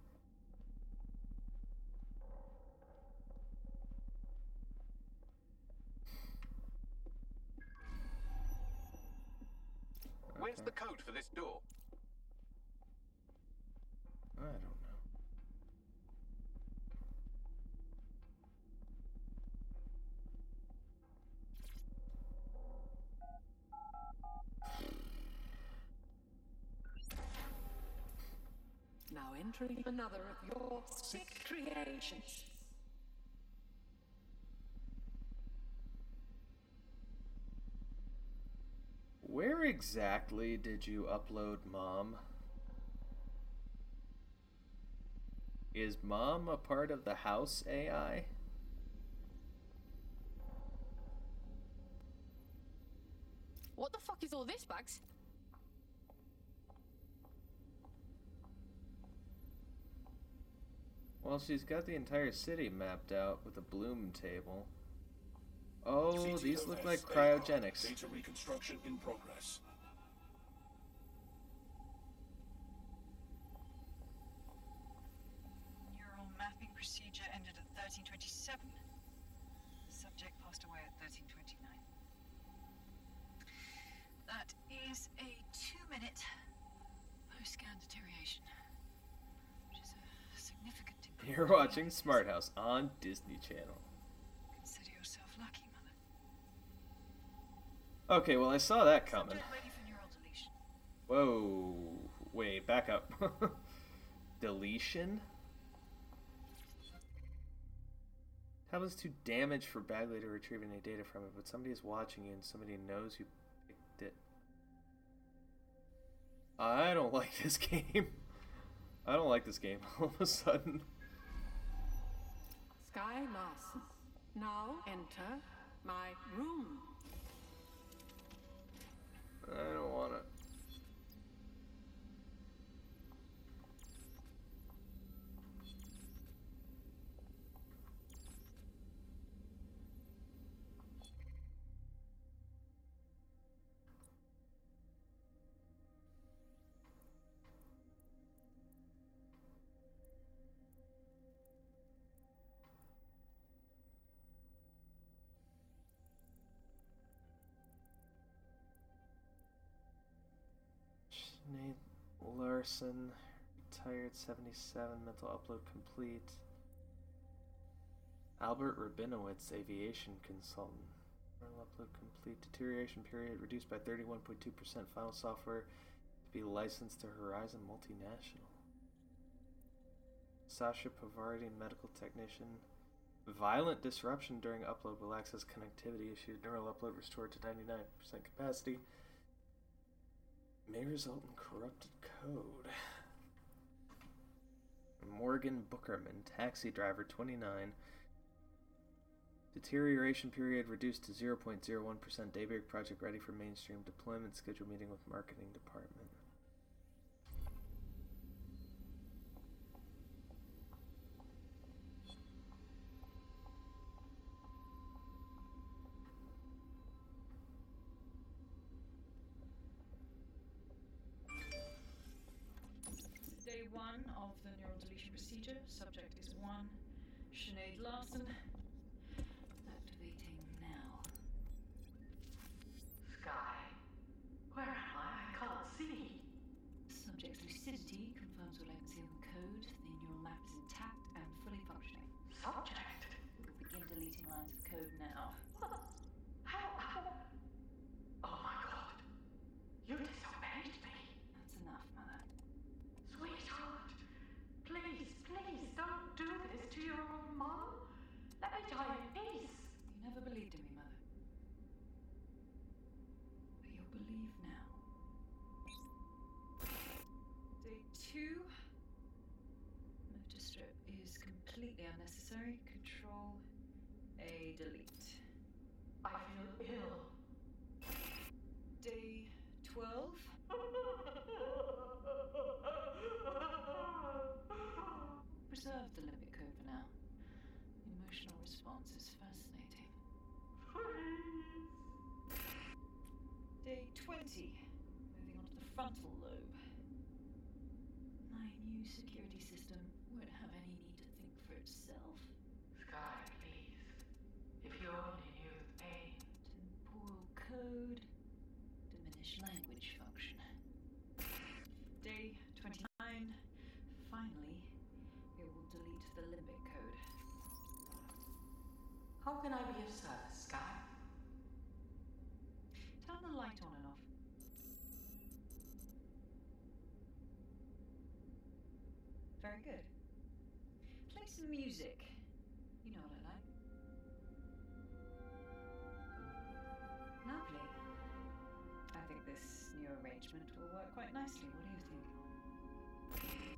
Okay. Where's the code for this door? I don't know. Now entering another of your sick creations. Where exactly did you upload Mom? Is Mom a part of the house A I? What the fuck is all this, Bugs? Well, she's got the entire city mapped out with a Bloom table. Oh, these look like cryogenics. Data reconstruction in progress. Neural mapping procedure ended at thirteen twenty-seven. The subject passed away at thirteen twenty-nine. That is a two-minute post-scan deterioration, which is a significant. You're watching Smart House on Disney Channel. Consider yourself lucky, Mother. Okay, well I saw that coming. Ready for neural deletion. Whoa, wait, back up. Deletion? That was too damaged for Bagley to retrieve any data from it, but somebody is watching you and somebody knows you picked it. I don't like this game. I don't like this game all of a sudden. Skye Larson. Now enter my room. Sinead Larson, retired, seventy-seven, mental upload complete. Albert Rabinowitz, aviation consultant. Mental upload complete. Deterioration period reduced by thirty-one point two percent. Final software to be licensed to Horizon Multinational. Sasha Pavardi, medical technician. Violent disruption during upload will access connectivity issued. Neural upload restored to ninety-nine percent capacity. May result in corrupted code. Morgan Bookerman, taxi driver, twenty-nine. Deterioration period reduced to zero point zero one percent. Daybreak project ready for mainstream deployment. Scheduled meeting with marketing department. Day one of the neural deletion procedure. Subject is one, Sinead Larson. Activating now. Skye, where am I? I can't see. Subject's lucidity confirms all axiom code. The neural map is intact and fully functioning. Subject? We'll begin deleting lines of code now. What? How? How? Oh my god. You disobeyed me. That's enough, Mother. Sweetheart, please, please don't do this to your own mom. Let me die in peace. You never believed in me, Mother. But you'll believe now. Day two. Motor strip is completely unnecessary. Control A, delete. I feel ill. Day twelve. Preserve the limbic code for now. Emotional response is fascinating. Please. Day twenty. Moving on to the frontal lobe. My new security system won't have any need to think for itself. Skye, please. If you only knew the pain. Temporal code. Diminish language function. Day twenty-nine. Finally, it will delete the limbic code. How can I be of service, Skye? Turn the light on and off. Very good. Play some music. You know what I like. Lovely. I think this new arrangement will work quite nicely. What do you think?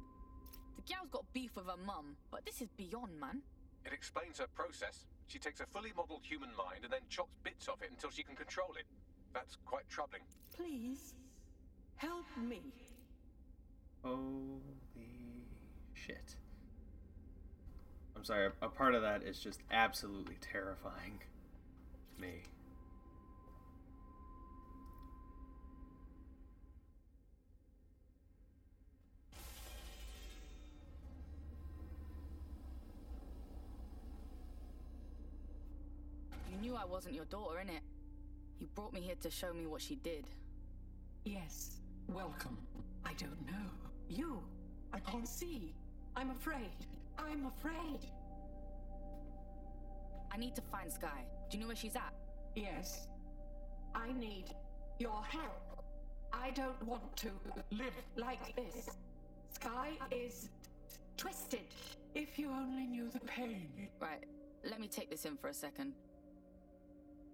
The gal's got beef with her mum, but this is beyond, man. It explains her process. She takes a fully modelled human mind and then chops bits of it until she can control it. That's quite troubling. Please, help me. Holy shit. I'm sorry, a part of that is just absolutely terrifying me. You knew I wasn't your daughter, innit? You brought me here to show me what she did. Yes. Welcome. I don't know. You. I can't see. I'm afraid. I'm afraid. I need to find Skye. Do you know where she's at? Yes. I need your help. I don't want to live like this. Skye is twisted. If you only knew the pain. Right. Let me take this in for a second.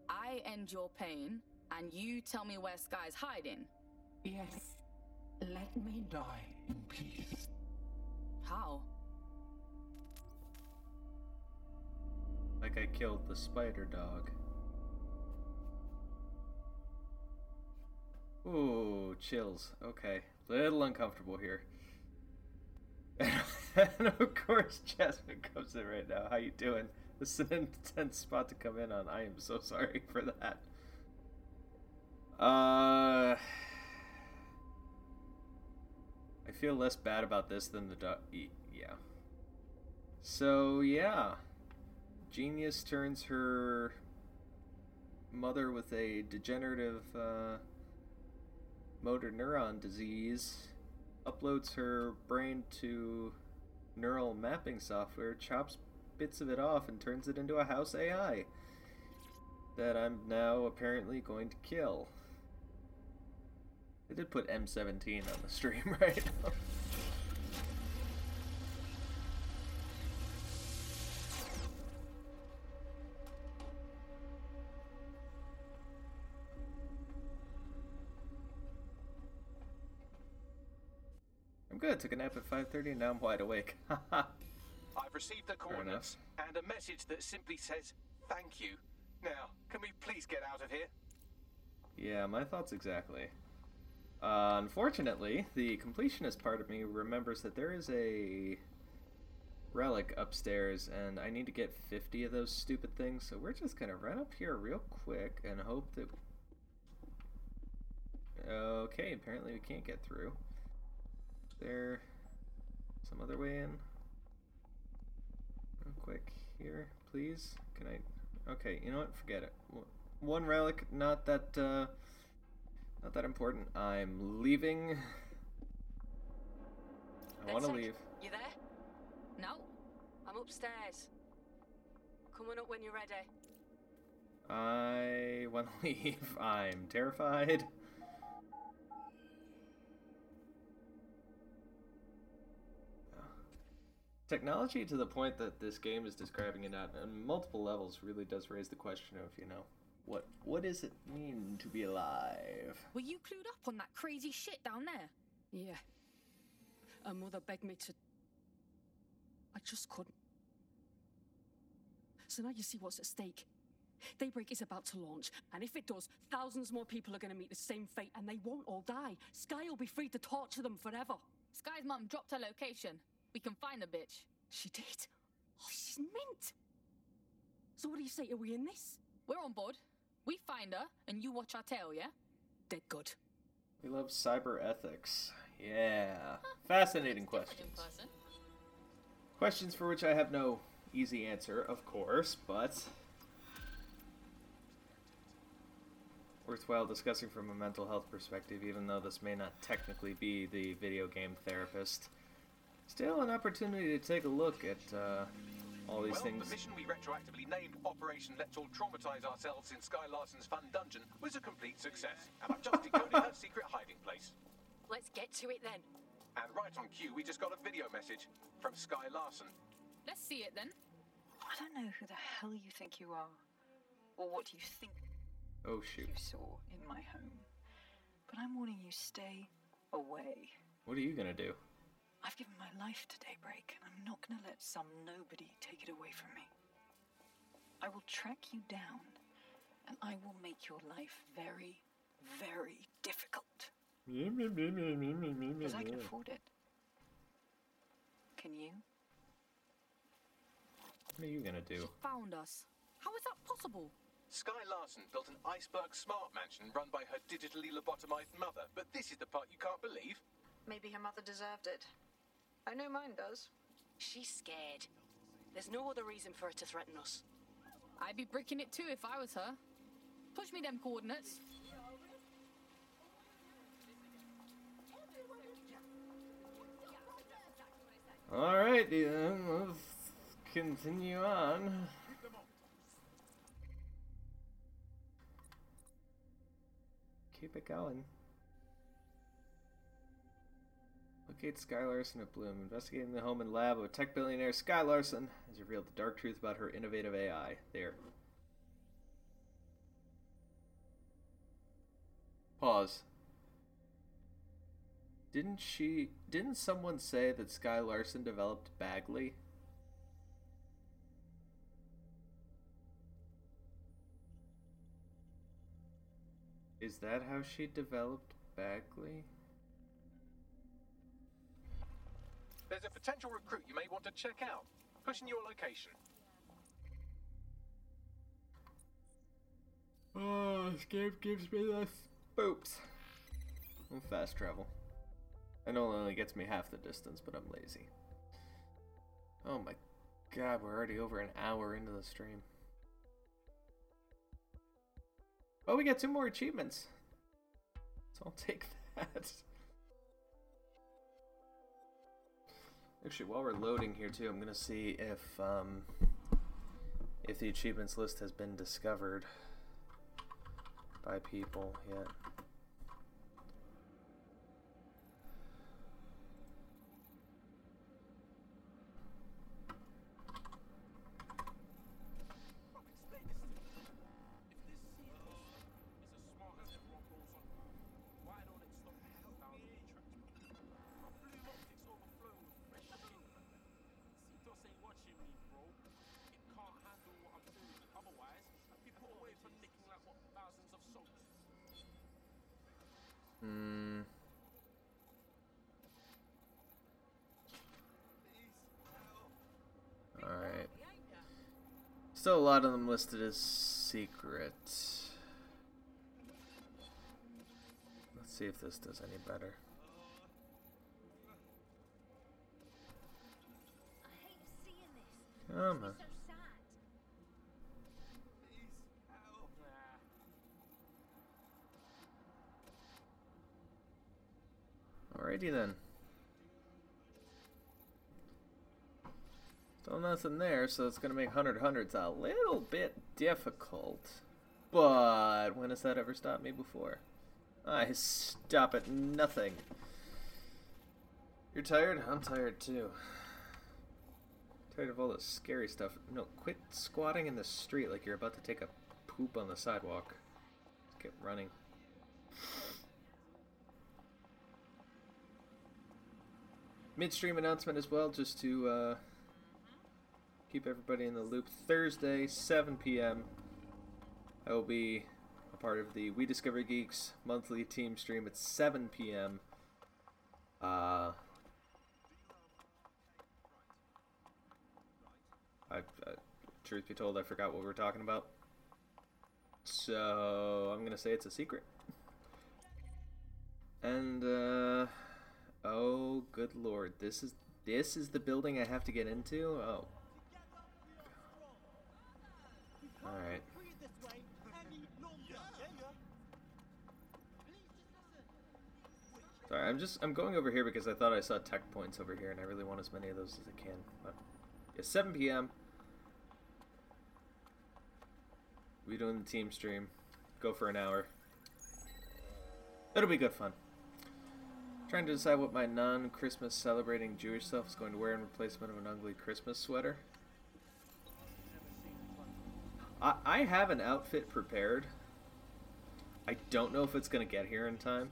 I end your pain, and you tell me where Skye's hiding. Yes. Let me die in peace. How? Like I killed the spider dog. Ooh, chills. Okay. Little uncomfortable here. And of course Jasmine comes in right now. How you doing? This is an intense spot to come in on. I am so sorry for that. Uh, I feel less bad about this than the du- yeah. So yeah, Genius turns her mother with a degenerative uh, motor neuron disease, uploads her brain to neural mapping software, chops bits of it off, and turns it into a house A I that I'm now apparently going to kill. They did put M seventeen on the stream right now. I'm good. I took a nap at five thirty and now I'm wide awake. Haha. I've received the coordinates and a message that simply says, "Thank you. Now, can we please get out of here?" Yeah, my thoughts exactly. Uh, unfortunately, the completionist part of me remembers that there is a relic upstairs, and I need to get fifty of those stupid things, so we're just gonna run up here real quick and hope that... Okay, apparently we can't get through. Is there some other way in? Real quick here, please. Can I... Okay, you know what? Forget it. One relic, not that, uh... not that important. I'm leaving. I want to leave. You there? No, I'm upstairs. Come on up when you're ready. I want to leave. I'm terrified. Technology to the point that this game is describing it on, on multiple levels really does raise the question of, you know, What what does it mean to be alive? Were you clued up on that crazy shit down there? Yeah. Her mother begged me to... I just couldn't. So now you see what's at stake. Daybreak is about to launch, and if it does, thousands more people are going to meet the same fate, and they won't all die. Skye will be free to torture them forever. Skye's mum dropped her location. We can find the bitch. She did? Oh, she's mint! So what do you say? Are we in this? We're on board. We find her, and you watch our tail, yeah? Dead good. We love cyber ethics. Yeah. Huh. Fascinating questions. Questions for which I have no easy answer, of course, but... worthwhile discussing from a mental health perspective, even though this may not technically be the video game therapist. Still an opportunity to take a look at, uh... all these well, things. The mission we retroactively named Operation Let's All Traumatize Ourselves in Skye Larson's Fun Dungeon was a complete success, and I've just decoded her secret hiding place. Let's get to it then. And right on cue, we just got a video message from Skye Larson. Let's see it then. I don't know who the hell you think you are, or what you think oh, shoot. you saw in my home, but I'm warning you, stay away. What are you gonna do? I've given my life to Daybreak, and I'm not going to let some nobody take it away from me. I will track you down, and I will make your life very, very difficult. Because I can afford it. Can you? What are you going to do? She found us. How is that possible? Skye Larson built an iceberg smart mansion run by her digitally lobotomized mother, but this is the part you can't believe. Maybe her mother deserved it. I know mine does. She's scared. There's no other reason for her to threaten us. I'd be bricking it too if I was her. Push me them coordinates. All right, then. Let's continue on. Keep it going. Locate Skye Larson at Bloom. Investigating the home and lab of a tech billionaire, Skye Larson has revealed the dark truth about her innovative A I. There. Pause. Didn't she... Didn't someone say that Skye Larson developed Bagley? Is that how she developed Bagley? There's a potential recruit you may want to check out. Pushing your location. Oh, this game gives me the spoops. I'm fast travel. I know it only gets me half the distance, but I'm lazy. Oh my god, we're already over an hour into the stream. Oh, we got two more achievements. So I'll take bad. Actually, while we're loading here too, I'm gonna see if um, if the achievements list has been discovered by people yet. Still a lot of them listed as secret. Let's see if this does any better. Come on. Alrighty then. Still nothing there, so it's going to make one hundred hundreds a little bit difficult. But when has that ever stopped me before? I stop at nothing. You're tired? I'm tired too. Tired of all this scary stuff. No, quit squatting in the street like you're about to take a poop on the sidewalk. Just keep running. Midstream announcement as well, just to... Uh, keep everybody in the loop. Thursday, seven p.m. I will be a part of the We Discover Geeks monthly team stream at seven p.m. Uh, I, I, truth be told, I forgot what we were talking about. So I'm going to say it's a secret. And, uh, oh, good lord. This is, this is the building I have to get into? Oh. Alright. Sorry, I'm just, I'm going over here because I thought I saw tech points over here and I really want as many of those as I can. But yeah, seven p.m. We're doing the team stream. Go for an hour. It'll be good fun. I'm trying to decide what my non-Christmas celebrating Jewish self is going to wear in replacement of an ugly Christmas sweater. I have an outfit prepared. I don't know if it's going to get here in time.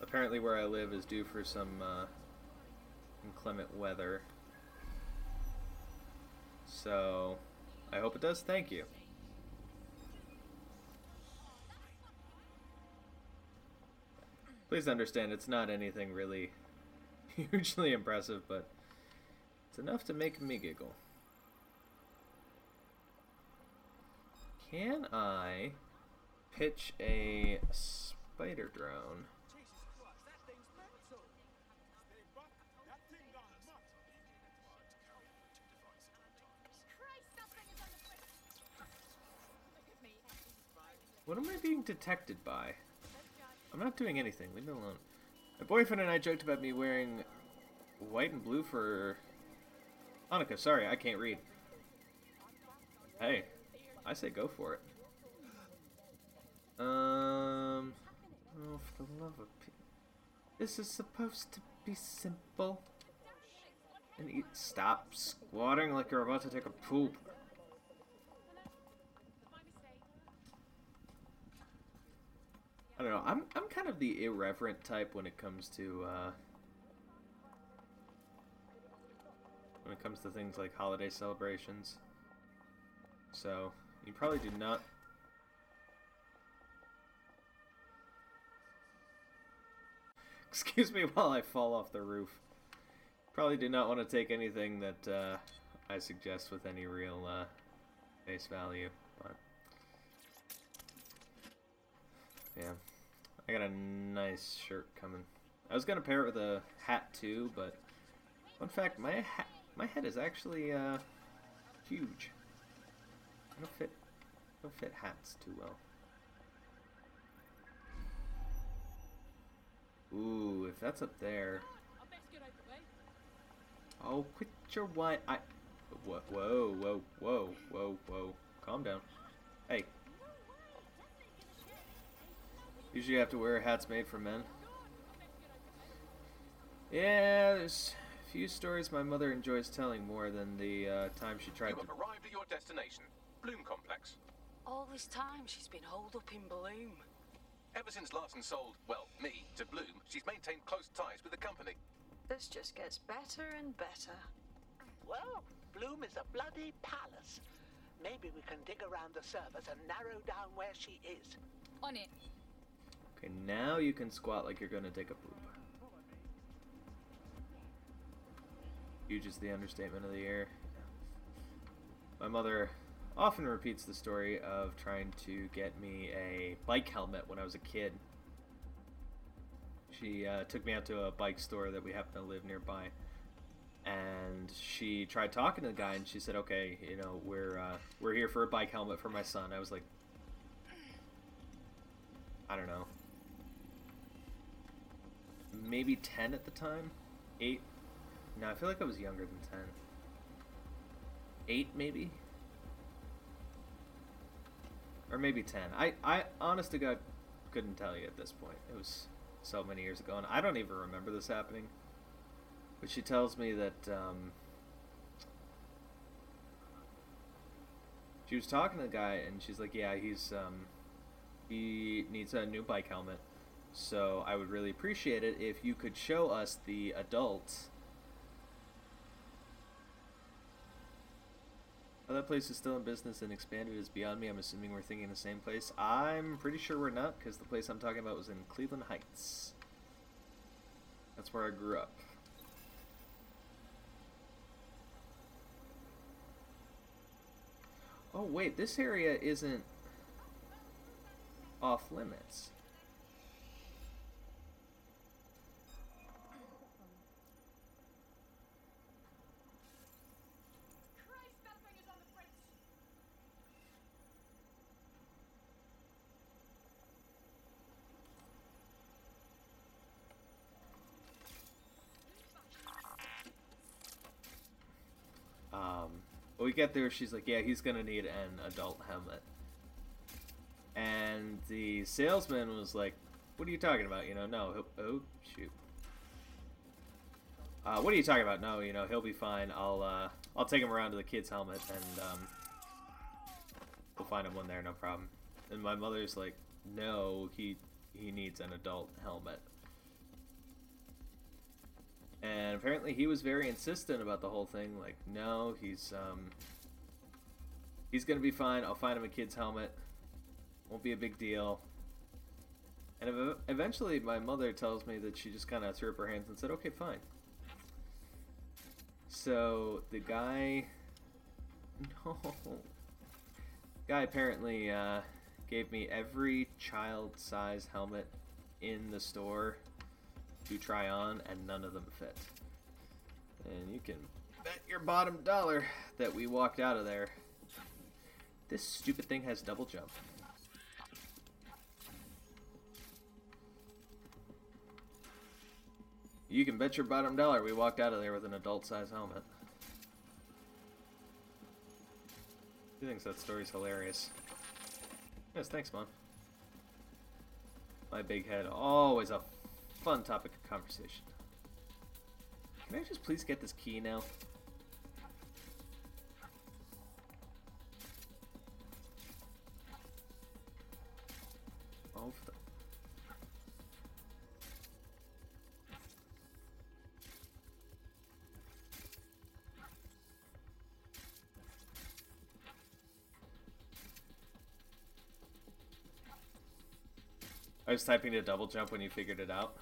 Apparently where I live is due for some uh, inclement weather. So, I hope it does. Thank you. Please understand it's not anything really hugely impressive, but it's enough to make me giggle. Can I pitch a spider drone? What am I being detected by? I'm not doing anything. Leave me alone. My boyfriend and I joked about me wearing white and blue for Hanukkah. Sorry, I can't read. Hey. I say go for it. Um, oh, for the love of P- this is supposed to be simple. And eat, stop squatting like you're about to take a poop. I don't know. I'm I'm kind of the irreverent type when it comes to uh, when it comes to things like holiday celebrations. So. You probably do not. Excuse me while I fall off the roof. Probably do not want to take anything that uh, I suggest with any real uh, face value. But yeah, I got a nice shirt coming. I was gonna pair it with a hat too, but fun fact, my ha- my head is actually uh, huge. I don't fit, I don't fit hats too well. Ooh, if that's up there. Oh, quit your whine. I. Whoa, whoa, whoa, whoa, whoa, whoa. Calm down. Hey. Usually you have to wear hats made for men. Yeah, there's few stories my mother enjoys telling more than the uh, time she tried to... You have arrived at your destination, Bloom Complex. All this time she's been holed up in Bloom. Ever since Larson sold, well, me, to Bloom, she's maintained close ties with the company. This just gets better and better. Well, Bloom is a bloody palace. Maybe we can dig around the surface and narrow down where she is. On it. Okay, now you can squat like you're gonna take a poop. Huge is the understatement of the year. My mother often repeats the story of trying to get me a bike helmet when I was a kid. She uh, took me out to a bike store that we happen to live nearby, and she tried talking to the guy, and she said, "Okay, you know, we're uh, we're here for a bike helmet for my son." I was like, I don't know, maybe ten at the time, eight. No, I feel like I was younger than ten. Eight, maybe? Or maybe ten. I, I, honest to God, couldn't tell you at this point. It was so many years ago, and I don't even remember this happening. But she tells me that, um... she was talking to the guy, and she's like, yeah, he's, um... he needs a new bike helmet. So I would really appreciate it if you could show us the adults... Oh, that place is still in business and expanded is beyond me. I'm assuming we're thinking the same place. I'm pretty sure we're not, because the place I'm talking about was in Cleveland Heights. That's where I grew up. Oh, wait, this area isn't off limits. We get there, she's like, yeah, he's gonna need an adult helmet. And the salesman was like, what are you talking about? You know, no, he'll, oh, shoot. Uh, what are you talking about? No, you know, he'll be fine. I'll, uh, I'll take him around to the kid's helmet and, um, we'll find him one there, no problem. And my mother's like, no, he, he needs an adult helmet. And apparently he was very insistent about the whole thing, like, no, he's, um, he's gonna be fine, I'll find him a kid's helmet, won't be a big deal. And eventually my mother tells me that she just kind of threw up her hands and said, okay, fine. So, the guy, no, the guy apparently, uh, gave me every child-size helmet in the store to try on, and none of them fit. And you can bet your bottom dollar that we walked out of there. This stupid thing has double jump. You can bet your bottom dollar we walked out of there with an adult-sized helmet. She thinks that story's hilarious. Yes, thanks, Mom. My big head always up. Fun topic of conversation. Can I just please get this key now? Oh, for the... I was typing to double jump when you figured it out.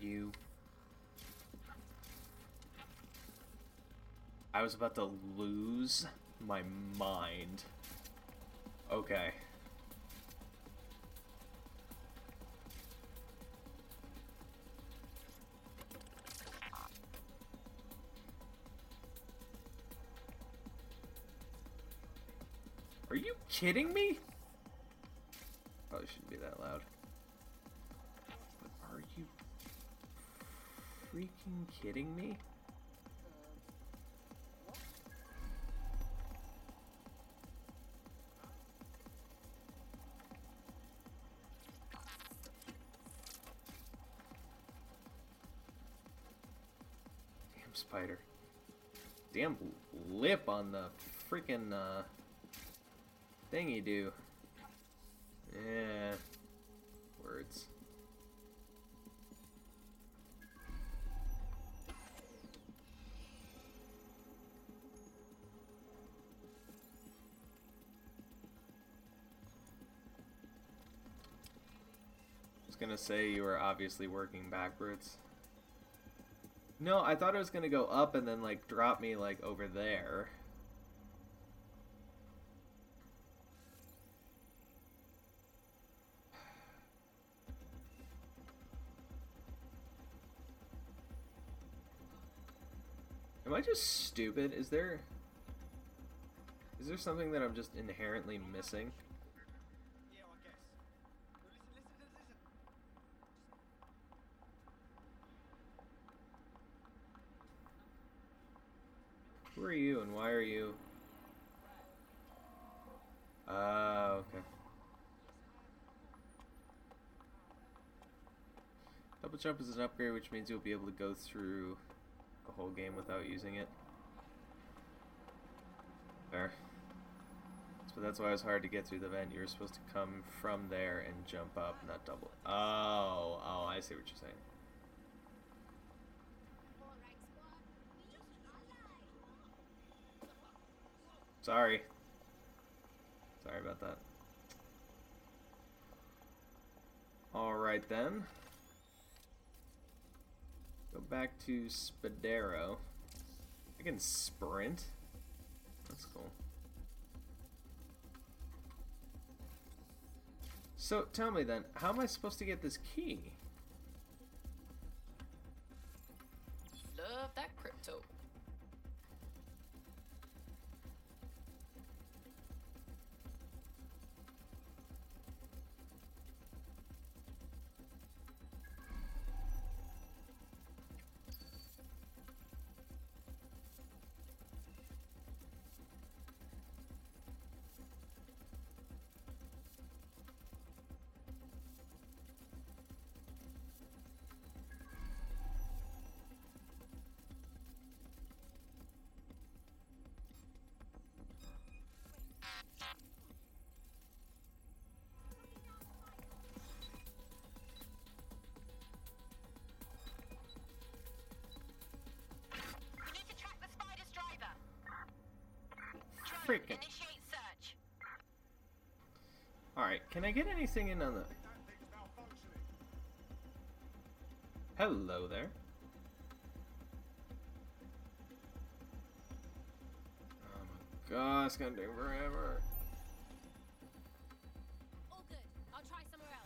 You. I was about to lose my mind. Okay. Are you kidding me? Probably shouldn't be that loud. But are you freaking kidding me? Damn spider. Damn lip on the freaking uh, thingy do. Yeah. Words. I was gonna say you were obviously working backwards. No, I thought it was gonna go up and then like drop me like over there. Am I just stupid? Is there is there something that I'm just inherently missing? Who are you and why are you? Uh, okay. Double jump is an upgrade, which means you'll be able to go through the whole game without using it. Fair. So that's why it was hard to get through the vent. You were supposed to come from there and jump up, not double. Oh, oh, I see what you're saying. Sorry. Sorry about that. Alright then. Go back to Spadero. I can sprint. That's cool. So tell me then, how am I supposed to get this key? Love that crypto. Initiate search. Alright, can I get anything in on the... Hello there. Oh my god, it's gonna take forever. All good. I'll try somewhere else.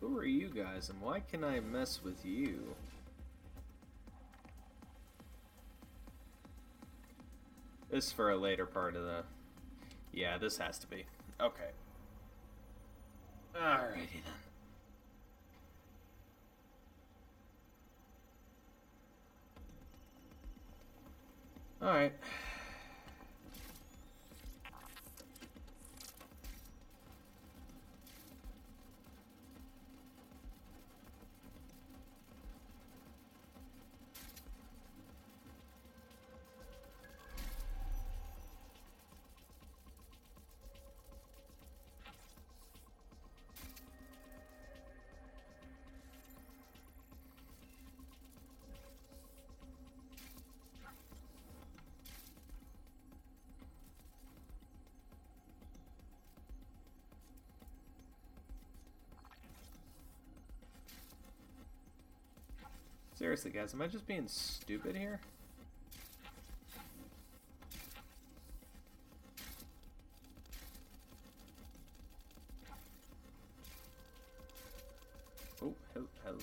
Who are you guys, and why can I mess with you? This is for a later part of the... Yeah, this has to be. Okay. Alrighty then. Alright. Seriously, guys, am I just being stupid here? Oh, hello. hello.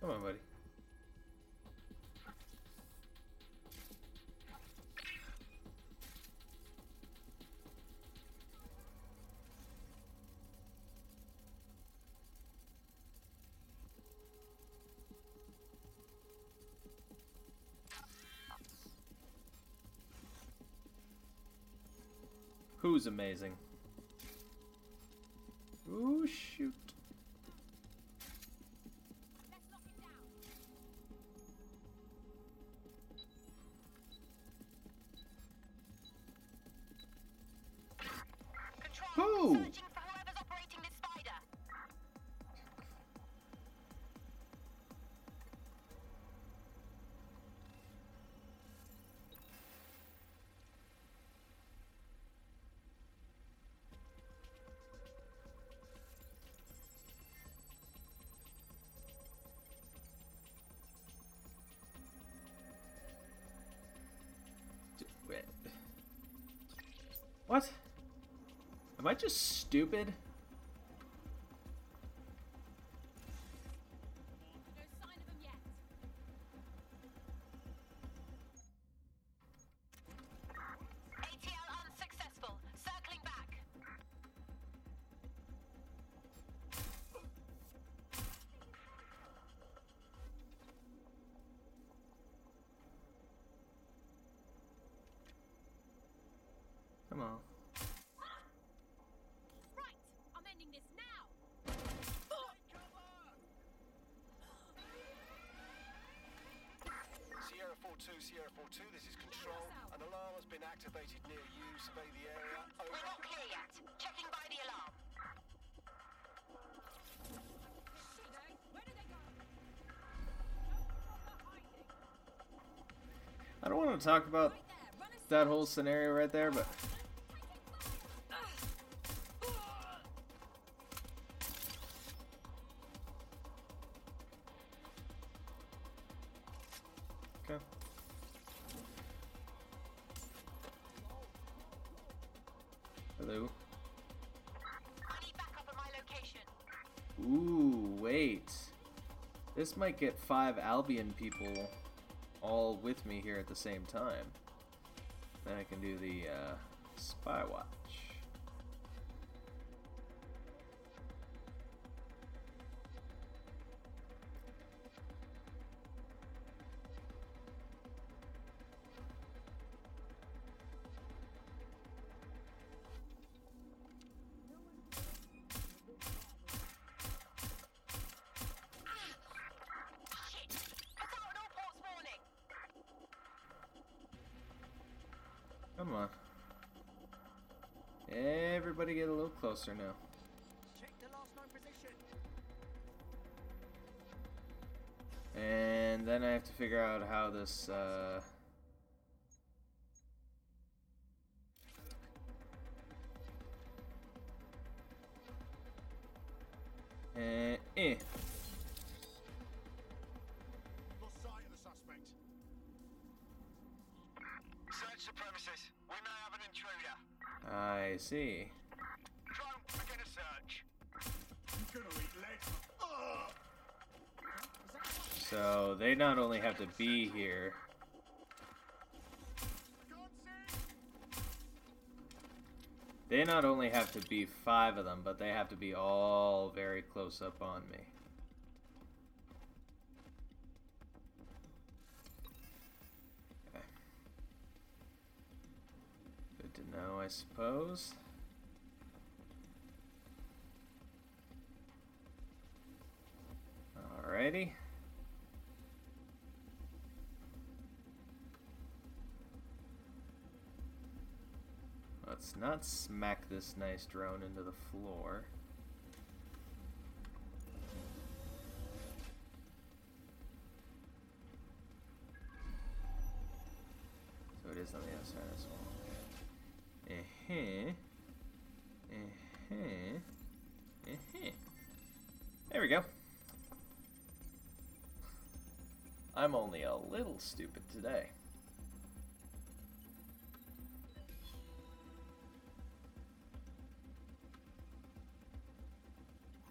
Come on, buddy. Who's amazing? Ooh, shoot. What? Am I just stupid? No sign of him yet. A T L unsuccessful. Circling back. Come on. Sierra four two, this is Control. An alarm has been activated near you. Survey the area. Over. We're not clear yet. Checking by the alarm. Where did they go? I don't want to talk about that whole scenario right there, but... Hello. I need backup at my location. Ooh, wait. This might get five Albion people all with me here at the same time. Then I can do the uh, spy watch. Come on. Everybody get a little closer now. Check the last known position. And then I have to figure out how this uh eh, eh. I see. Drone, begin a search. You're gonna eat legs. So they not only have to be here. They not only have to be five of them, but they have to be all very close up on me. No, I suppose. Alrighty. Let's not smack this nice drone into the floor. is on the outside as well. Uh-huh. Uh-huh. Uh-huh. There we go. I'm only a little stupid today.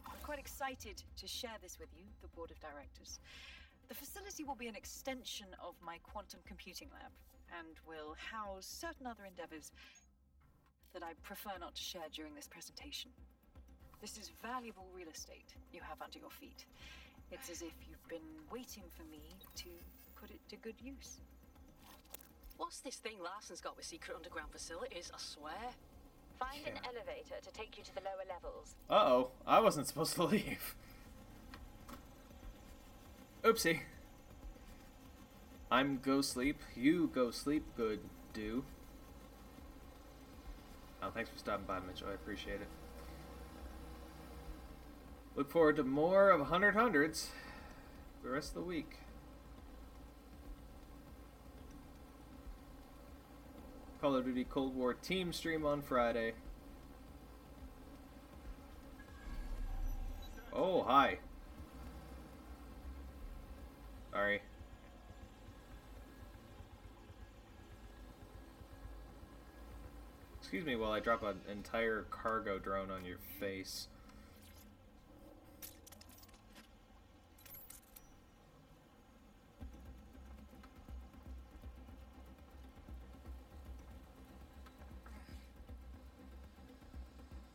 I'm quite excited to share this with you, the board of directors. The facility will be an extension of my quantum computing lab and will house certain other endeavors that I prefer not to share during this presentation. This is valuable real estate you have under your feet. It's as if you've been waiting for me to put it to good use. What's this thing Larson's got with secret underground facilities, I swear? Find yeah. an elevator to take you to the lower levels. Uh-oh, I wasn't supposed to leave. Oopsie. I'm go sleep, you go sleep, good do. Oh, thanks for stopping by, Mitchell, I appreciate it. Look forward to more of Hundred Hundreds the rest of the week. Call of Duty Cold War team stream on Friday. Oh, hi. Sorry. Excuse me while I drop an entire cargo drone on your face.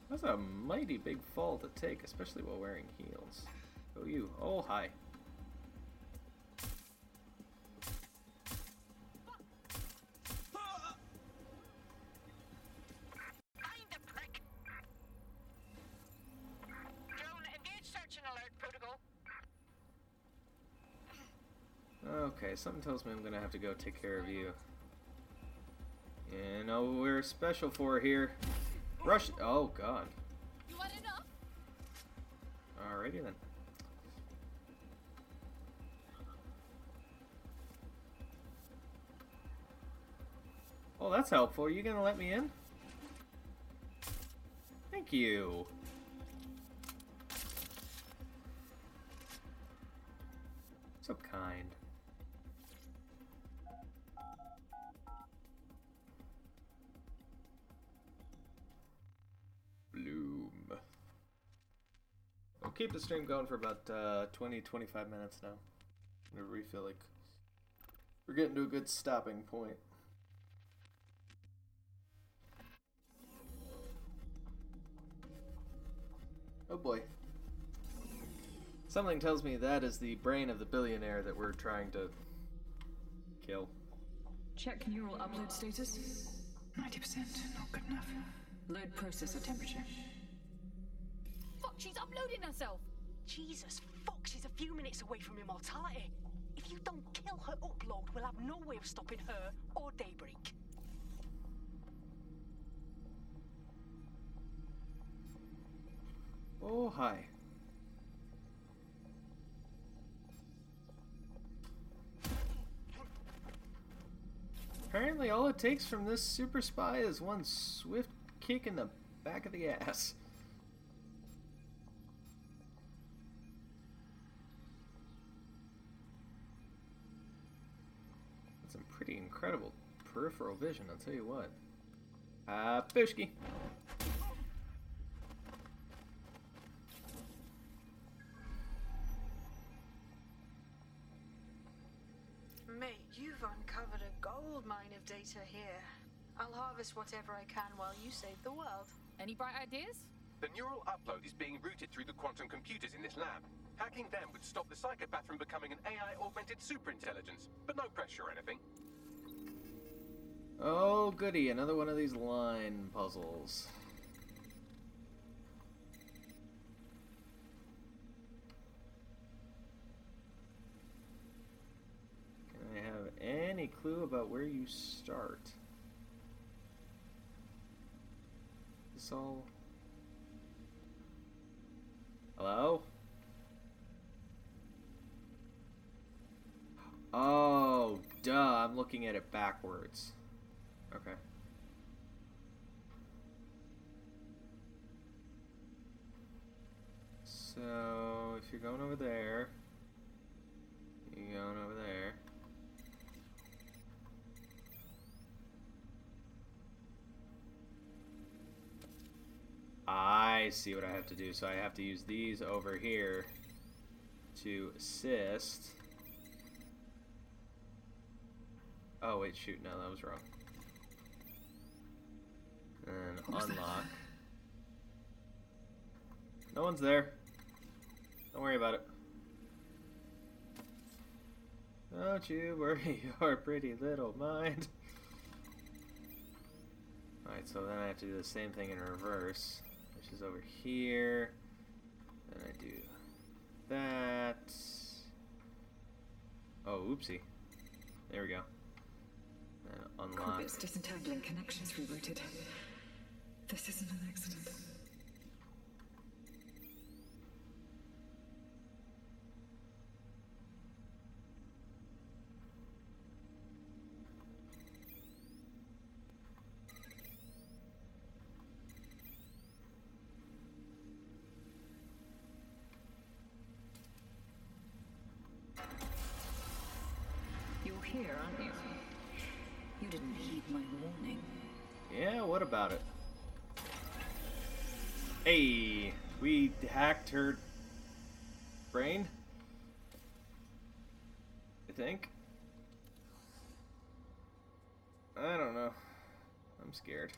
That's a mighty big fall to take, especially while wearing heels. Oh, you. Oh, hi. I'm the prick. Drone, engage search and alert protocol. Okay, something tells me I'm gonna have to go take care of you. You know what we're special for here. Rush! Oh god. You want enough? Alrighty then. Oh, that's helpful. Are you gonna let me in? Thank you. So kind. Bloom. I'll keep the stream going for about uh, twenty to twenty-five minutes now. I really feel like we're getting to a good stopping point. Oh boy. Something tells me that is the brain of the billionaire that we're trying to kill. Check neural upload status. ninety percent, not good enough. Load processor temperature. Fuck, she's uploading herself! Jesus fuck, she's a few minutes away from immortality. If you don't kill her upload, we'll have no way of stopping her or Daybreak. Oh, hi. Apparently all it takes from this super spy is one swift kick in the back of the ass. That's some pretty incredible peripheral vision, I'll tell you what. Ah, uh, Pushki. Mate, you've uncovered a gold mine of data here. I'll harvest whatever I can while you save the world. Any bright ideas? The neural upload is being routed through the quantum computers in this lab. Hacking them would stop the psychopath from becoming an A I-augmented superintelligence, but no pressure or anything. Oh, goody, another one of these line puzzles. Can I have any clue about where you start? So, hello? Oh, duh, I'm looking at it backwards. Okay. So, if you're going over there, you're going over there. I see what I have to do. So I have to use these over here to assist. Oh, wait, shoot. No, that was wrong. And unlock. No one's there. Don't worry about it. Don't you worry your pretty little mind. Alright, so then I have to do the same thing in reverse, which is over here. Then I do that. Oh, oopsie. There we go. And unlock. Corbett's disentangling connections rerouted. This isn't an accident. Here, aren't you? You didn't heed my warning. Yeah, what about it? Hey, we hacked her brain? I think? I don't know. I'm scared.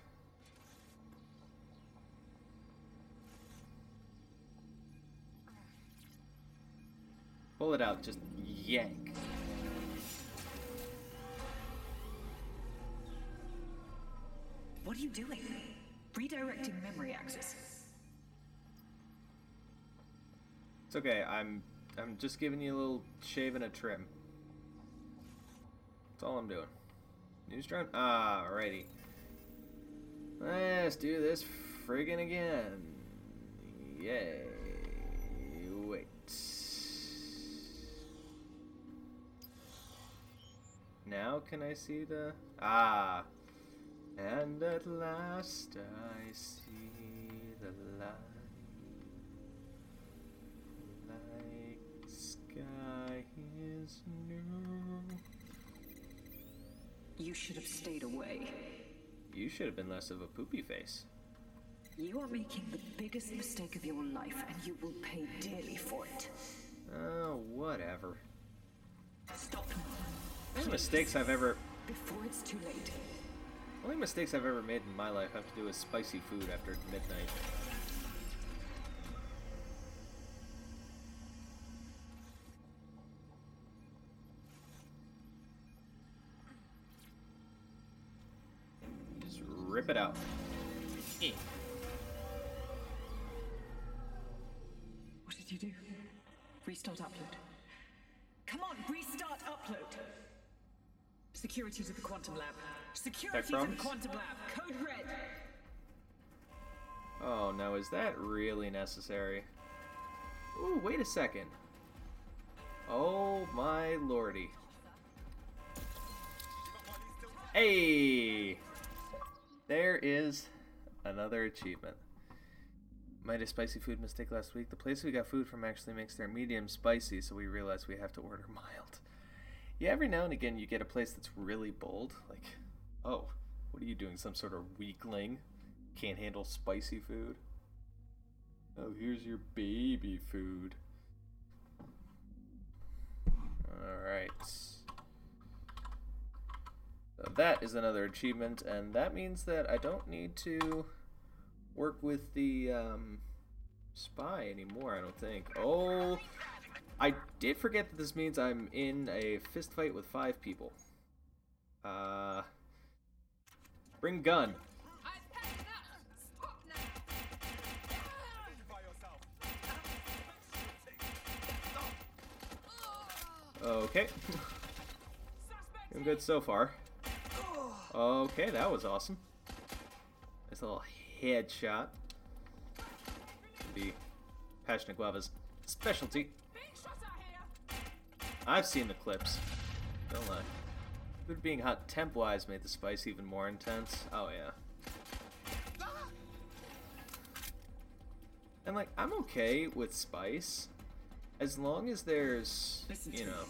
Pull it out, just yank. What are you doing? Redirecting memory access. It's okay. I'm I'm just giving you a little shave and a trim. That's all I'm doing. News drone? Ah, alrighty. Let's do this friggin' again. Yay. Wait. Now can I see the... Ah. And at last I see the light, like sky is new. You should have stayed away. You should have been less of a poopy face. You are making the biggest mistake of your life, and you will pay dearly for it. Oh, whatever. Stop. Most mistakes I've ever... Before it's too late. The only mistakes I've ever made in my life have to do with spicy food after midnight. Just rip it out. Eh. What did you do? Restart upload. Come on, restart upload! Security to the quantum lab. Security to the quantum lab. Code red. Oh, now is that really necessary? Ooh, wait a second. Oh my lordy. Hey! There is another achievement. Made a spicy food mistake last week. The place we got food from actually makes their medium spicy, so we realize we have to order mild. Yeah, every now and again you get a place that's really bold, like, oh, what are you doing, some sort of weakling? Can't handle spicy food? Oh, here's your baby food. Alright. So that is another achievement, and that means that I don't need to work with the um, spy anymore, I don't think. Oh... I did forget that this means I'm in a fist fight with five people. Uh, bring gun. Okay. Doing good so far. Okay, that was awesome. Nice little headshot. The Passionate Guava's specialty. I've seen the clips. Don't lie. But being hot temp-wise made the spice even more intense. Oh, yeah. And, like, I'm okay with spice as long as there's, you know...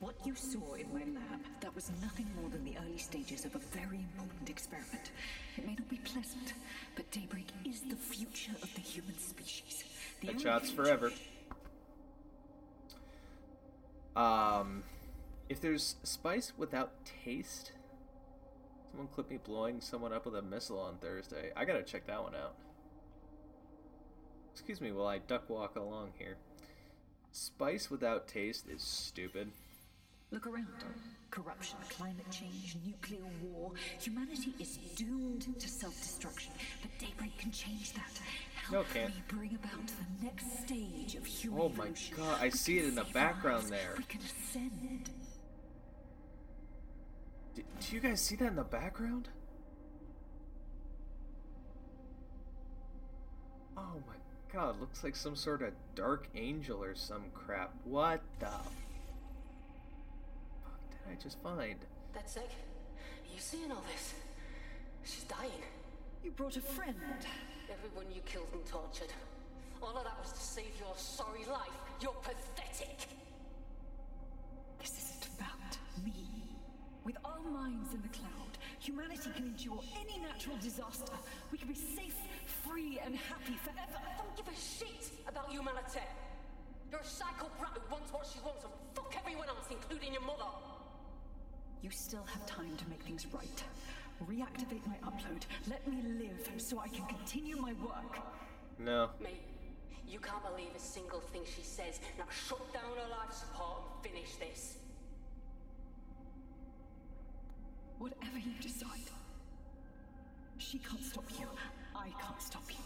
What you saw in my lab, that was nothing more than the early stages of a very important experiment. It may not be pleasant, but Daybreak is the future of the human species. The Headshots forever. Um, if there's spice without taste, someone clip me blowing someone up with a missile on Thursday. I gotta check that one out. Excuse me while I duck walk along here. Spice without taste is stupid. Look around. Corruption, climate change, nuclear war. Humanity is doomed to self-destruction, but Daybreak can change that. Help no, me bring about the next stage of human Oh my evolution. God, I we see it in the background us. There. We can ascend. Do, do you guys see that in the background? Oh my God, looks like some sort of dark angel or some crap. What the... I just find. That's like, you seeing all this? She's dying. You brought a friend. Everyone you killed and tortured. All of that was to save your sorry life. You're pathetic. This isn't about me. With our minds in the cloud, humanity can endure any natural disaster. We can be safe, free, and happy forever. I don't give a shit about humanity. You're a psycho brat who wants what she wants and fuck everyone else, including your mother. You still have time to make things right. Reactivate my upload. Let me live so I can continue my work. No. Mate, you can't believe a single thing she says. Now shut down her life support and finish this. Whatever you decide. She can't stop you. I can't stop you.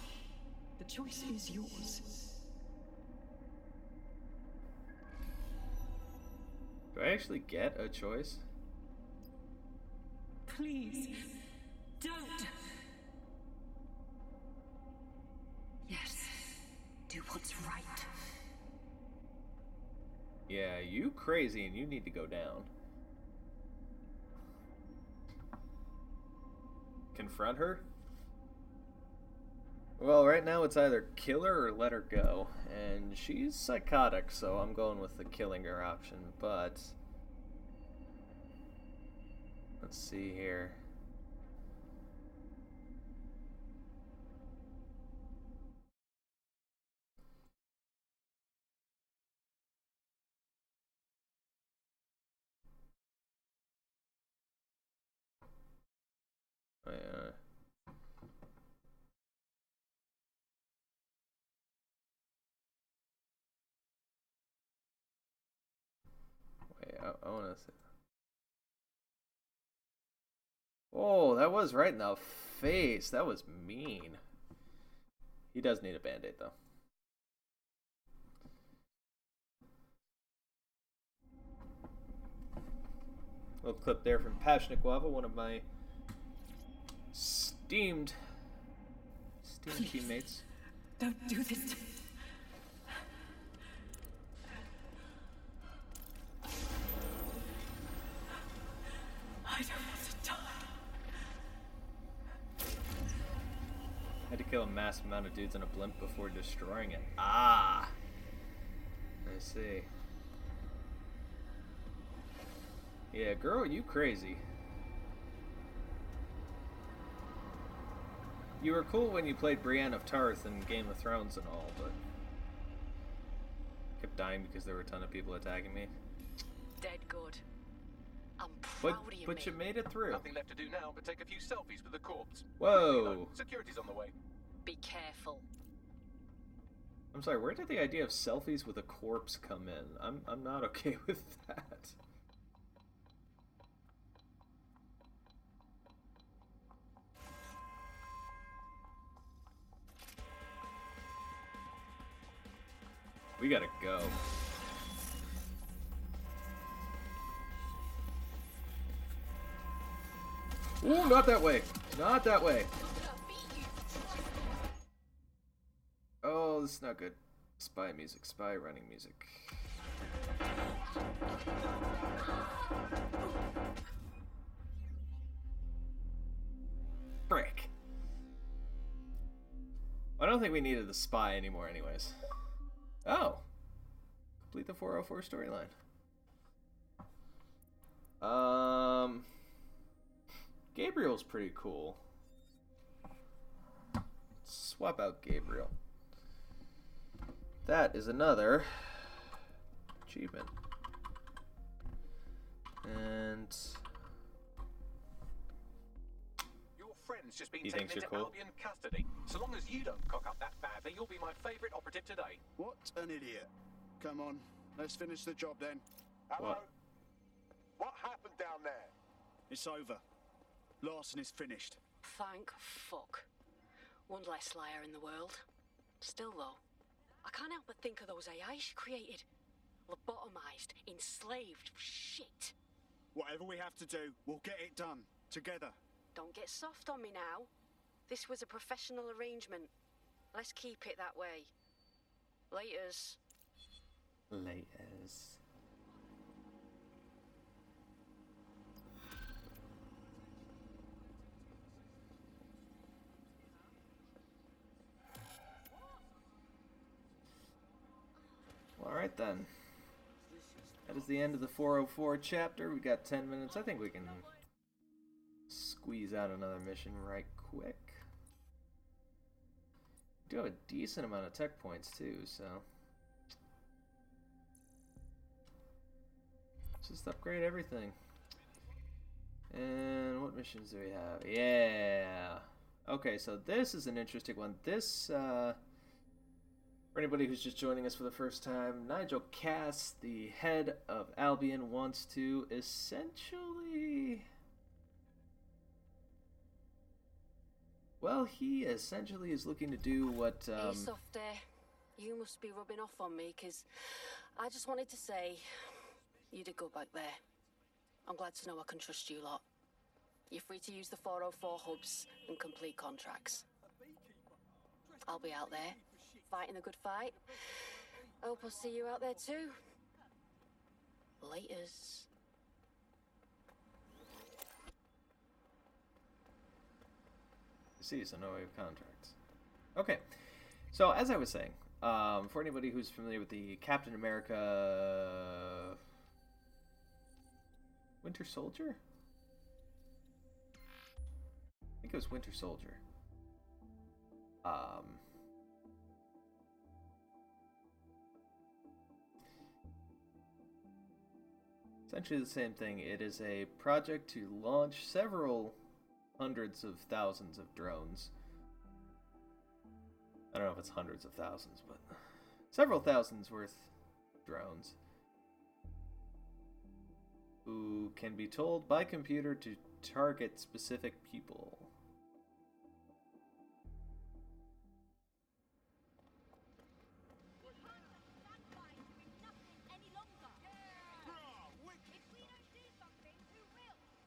The choice is yours. Do I actually get a choice? Please, don't. Yes, do what's right. Yeah, you crazy and you need to go down. Confront her? Well, right now it's either kill her or let her go. And she's psychotic, so I'm going with the killing her option, but... Let's see here. Oh, yeah. Wait, I, I want to see. Oh, that was right in the face. That was mean. He does need a band-aid, though. Little clip there from Passionate Guava, one of my steamed, steamed Please, teammates. Don't do this to me. I don't want to die. Had to kill a mass amount of dudes in a blimp before destroying it. Ah! I see. Yeah, girl, you crazy. You were cool when you played Brienne of Tarth in Game of Thrones and all, but... kept dying because there were a ton of people attacking me. Dead good. I'm proud but, of you, but you made it through. Nothing left to do now but take a few selfies with the corpse. Whoa. Security's on the way. Be careful. I'm sorry, where did the idea of selfies with a corpse come in? I'm I'm not okay with that. We gotta go. Ooh, not that way. Not that way. Oh, this is not good. Spy music. Spy running music. frick. I don't think we needed the spy anymore anyways. Oh. Complete the four oh four storyline. Um, Gabriel's pretty cool. Let's swap out Gabriel. That is another achievement. And just been he taken thinks into you're cool. Albion custody. So long as you don't cock up that badly, you'll be my favourite operative today. What an idiot. Come on, let's finish the job then. Hello? What, what happened down there? It's over. Larson is finished. Thank fuck. One less liar in the world. Still though, I can't help but think of those A I she created. Lobotomized, enslaved, shit. Whatever we have to do, we'll get it done. Together. Don't get soft on me now. This was a professional arrangement. Let's keep it that way. Laters. Laters. Well, all right then. That is the end of the four oh four chapter. We got ten minutes. I think we can squeeze out another mission right quick. Do have a decent amount of tech points too, so let's just upgrade everything. And what missions do we have? Yeah. Okay, so this is an interesting one. This, uh, for anybody who's just joining us for the first time, Nigel Cass, the head of Albion, wants to essentially... Well, he essentially is looking to do what... Um... Hey, Softy, you must be rubbing off on me, because I just wanted to say you did go back there. I'm glad to know I can trust you lot. You're free to use the four oh four hubs and complete contracts. I'll be out there, fighting the good fight. I hope I'll see you out there too. Laters. See, so no way of contracts. Okay, so as I was saying, um, for anybody who's familiar with the Captain America Winter Soldier? I think it was Winter Soldier. Um, essentially the same thing. It is a project to launch several hundreds of thousands of drones. I don't know if it's hundreds of thousands, but several thousands worth of drones who can be told by computer to target specific people.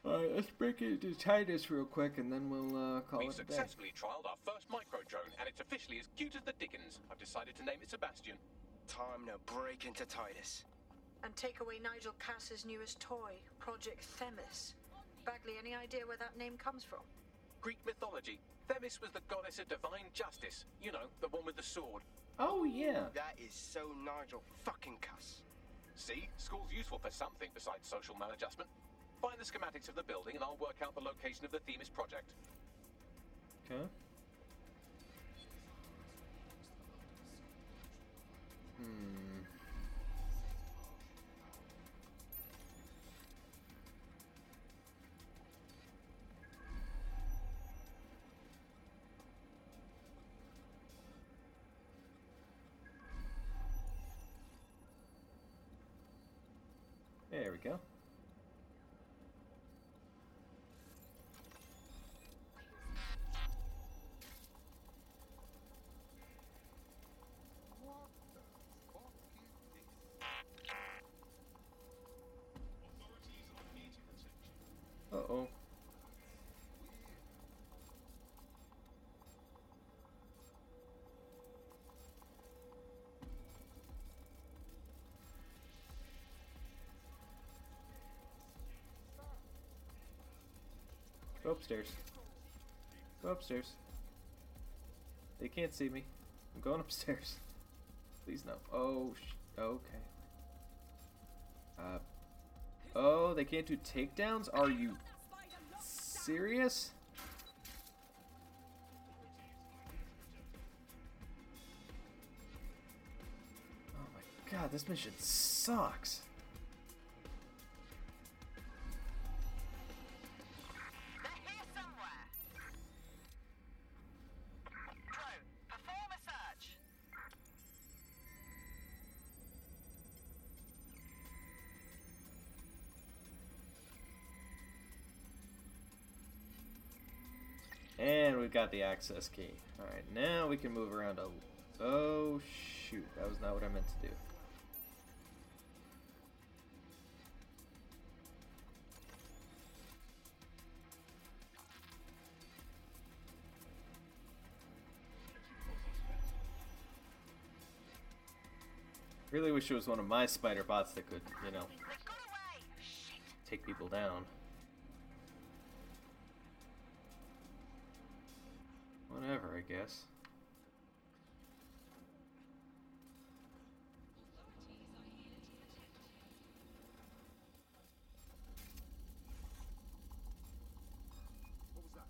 Alright, let's break it to Titus real quick, and then we'll uh, call We've it a day. We've successfully trialed our first micro-drone, and it's officially as cute as the dickens. I've decided to name it Sebastian. Time to break into Titus. And take away Nigel Cass's newest toy, Project Themis. Bagley, any idea where that name comes from? Greek mythology. Themis was the goddess of divine justice. You know, the one with the sword. Oh, yeah. That is so Nigel fucking Cass. See? School's useful for something besides social maladjustment. Find the schematics of the building, and I'll work out the location of the Themis project. Okay. Hmm. There we go. Uh-oh. Go upstairs. Go upstairs. They can't see me. I'm going upstairs. Please no. Oh, sh okay. Uh, oh, they can't do takedowns? Are you serious? Oh my god, this mission sucks. And we've got the access key. Alright, now we can move around a... Oh, shoot. That was not what I meant to do. Really wish it was one of my spider bots that could, you know, take people down. Whatever, I guess. What was that?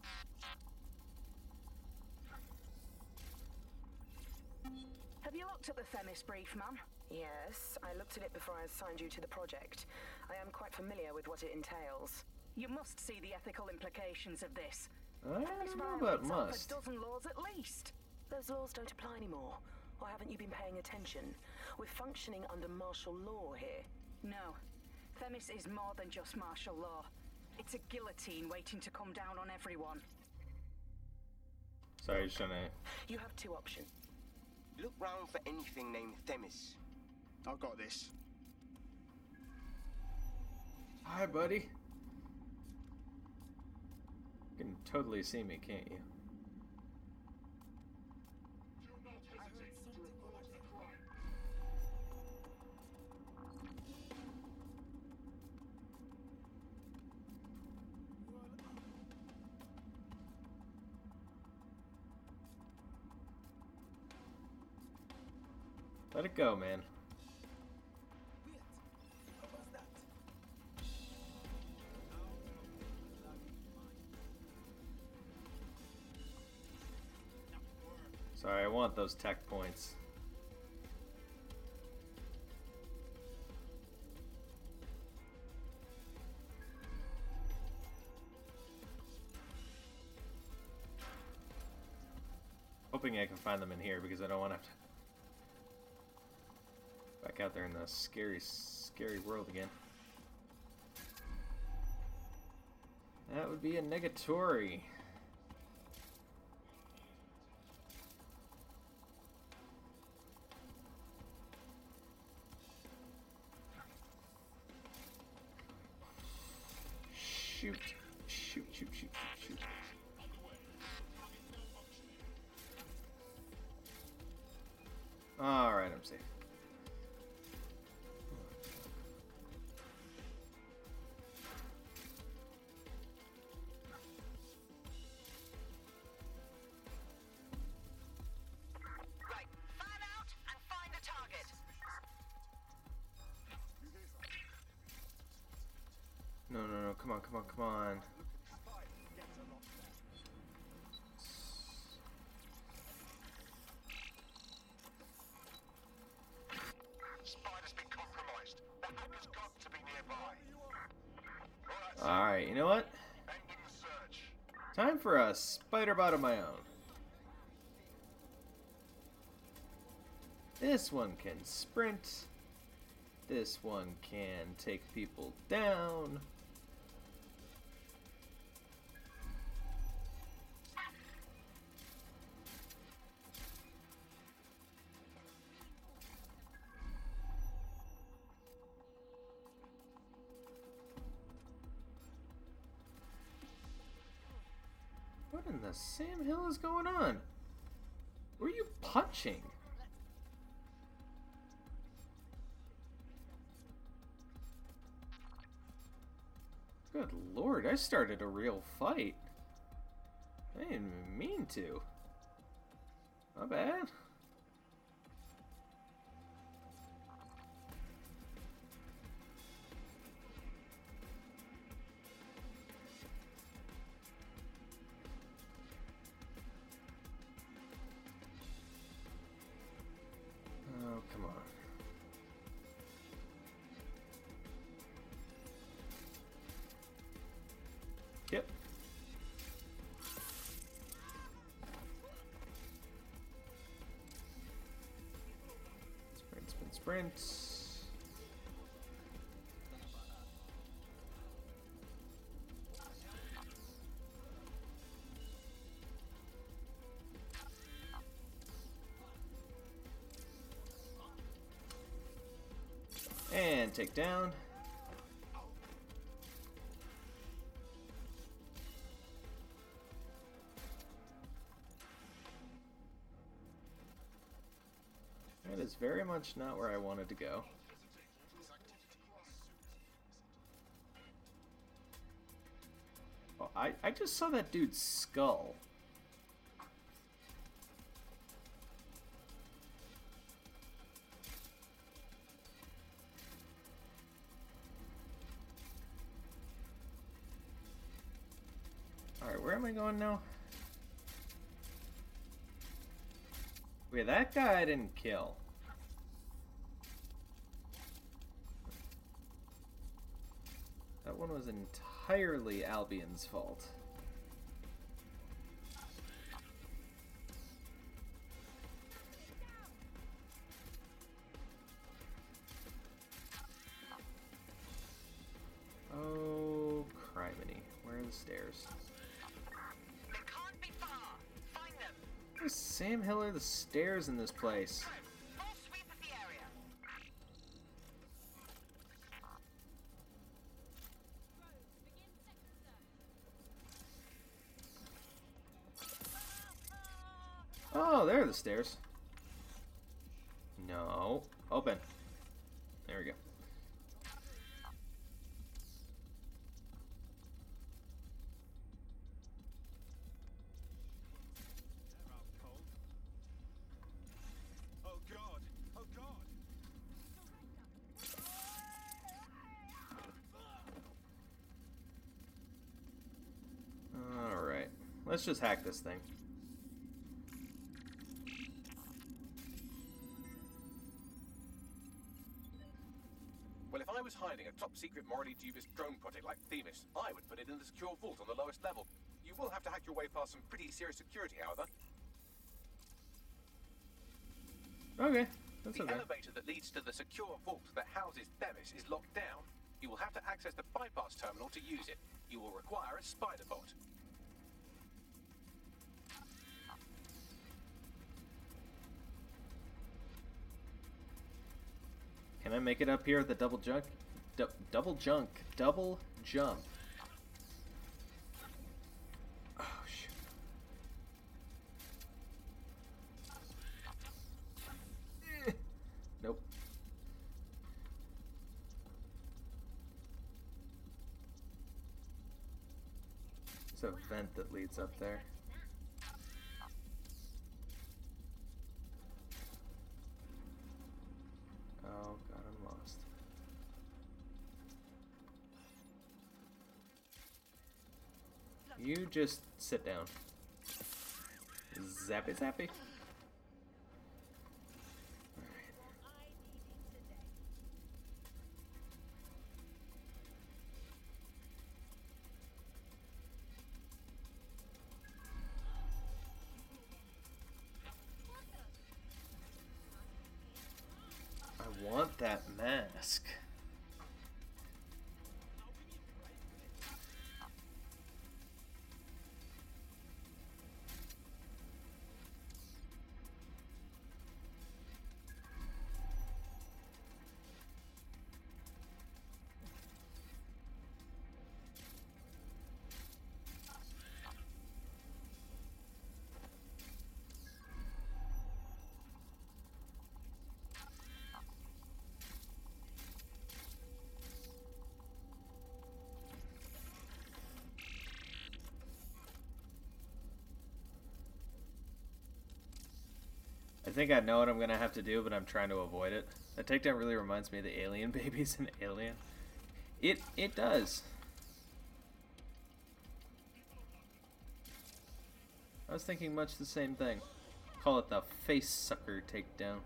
Have you looked at the Themis brief, ma'am? Yes, I looked at it before I assigned you to the project. I am quite familiar with what it entails. You must see the ethical implications of this. I don't know about must. A dozen laws at least. Those laws don't apply anymore. Or haven't you been paying attention? We're functioning under martial law here. No. Themis is more than just martial law. It's a guillotine waiting to come down on everyone. Sorry, Sinead. You have two options. Look round for anything named Themis. I've got this. Hi, buddy. You can totally see me, can't you? Let it go, man. Sorry, I want those tech points. Hoping I can find them in here because I don't want to have to back out there in the scary, scary world again. That would be a negatory. Shoot, shoot, shoot, shoot, shoot, shoot. Alright, I'm safe. No, no, no, come on, come on, come on. Spider's been compromised. The hacker's got to be nearby. Alright, you know what? Time for a spider bot of my own. This one can sprint. This one can take people down. What in the Sam Hill is going on? Were you punching? Good lord, I started a real fight. I didn't even mean to. My bad. Oh, come on. Yep. Sprint, sprint, sprint. And take down. Is very much not where I wanted to go. Oh, I, I just saw that dude's skull. Alright, where am I going now? Wait, that guy I didn't kill. That one was entirely Albion's fault. Oh, criminy. Where are the stairs? They can't be far. Find them. Where's Sam Hiller the stairs in this place? Oh, there are the stairs. No. Open. There we go. Oh God. Oh God. All right. Let's just hack this thing. If I was hiding a top-secret, morally dubious drone project like Themis, I would put it in the secure vault on the lowest level. You will have to hack your way past some pretty serious security, however. Okay, that's okay. The elevator that leads to the secure vault that houses Themis is locked down. You will have to access the bypass terminal to use it. You will require a spider bot. Can I make it up here with the double jump? Du double jump. Double jump. Oh, shoot. Nope. There's a vent that leads up there. Oh God, I'm lost. You just sit down. Zappy zappy. All right. Want that mask. think I know what I'm gonna have to do, but I'm trying to avoid it. That takedown really reminds me of the alien babies in Alien. It it does. I was thinking much the same thing. Call it the face sucker takedown.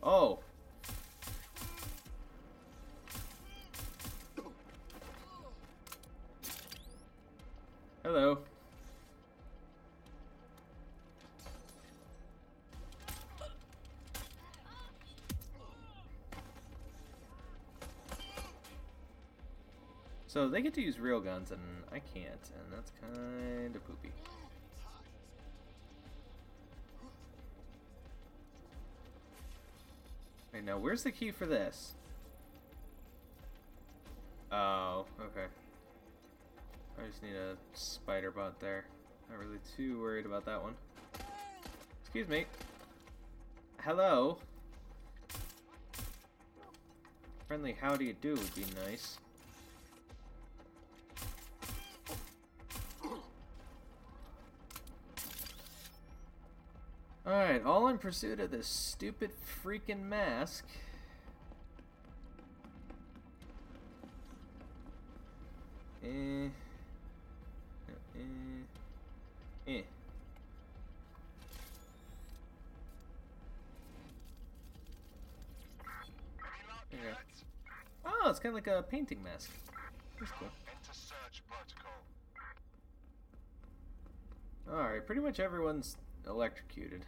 Oh. Hello. So they get to use real guns and I can't, and that's kind of poopy. Wait, now where's the key for this? Oh, okay. I just need a spider bot there. Not really too worried about that one. Excuse me. Hello. Friendly how do you do would be nice. Alright, all in pursuit of this stupid freaking mask. Eh. Eh. Eh. Okay. Oh, it's kind of like a painting mask. That's cool. Alright, pretty much everyone's electrocuted.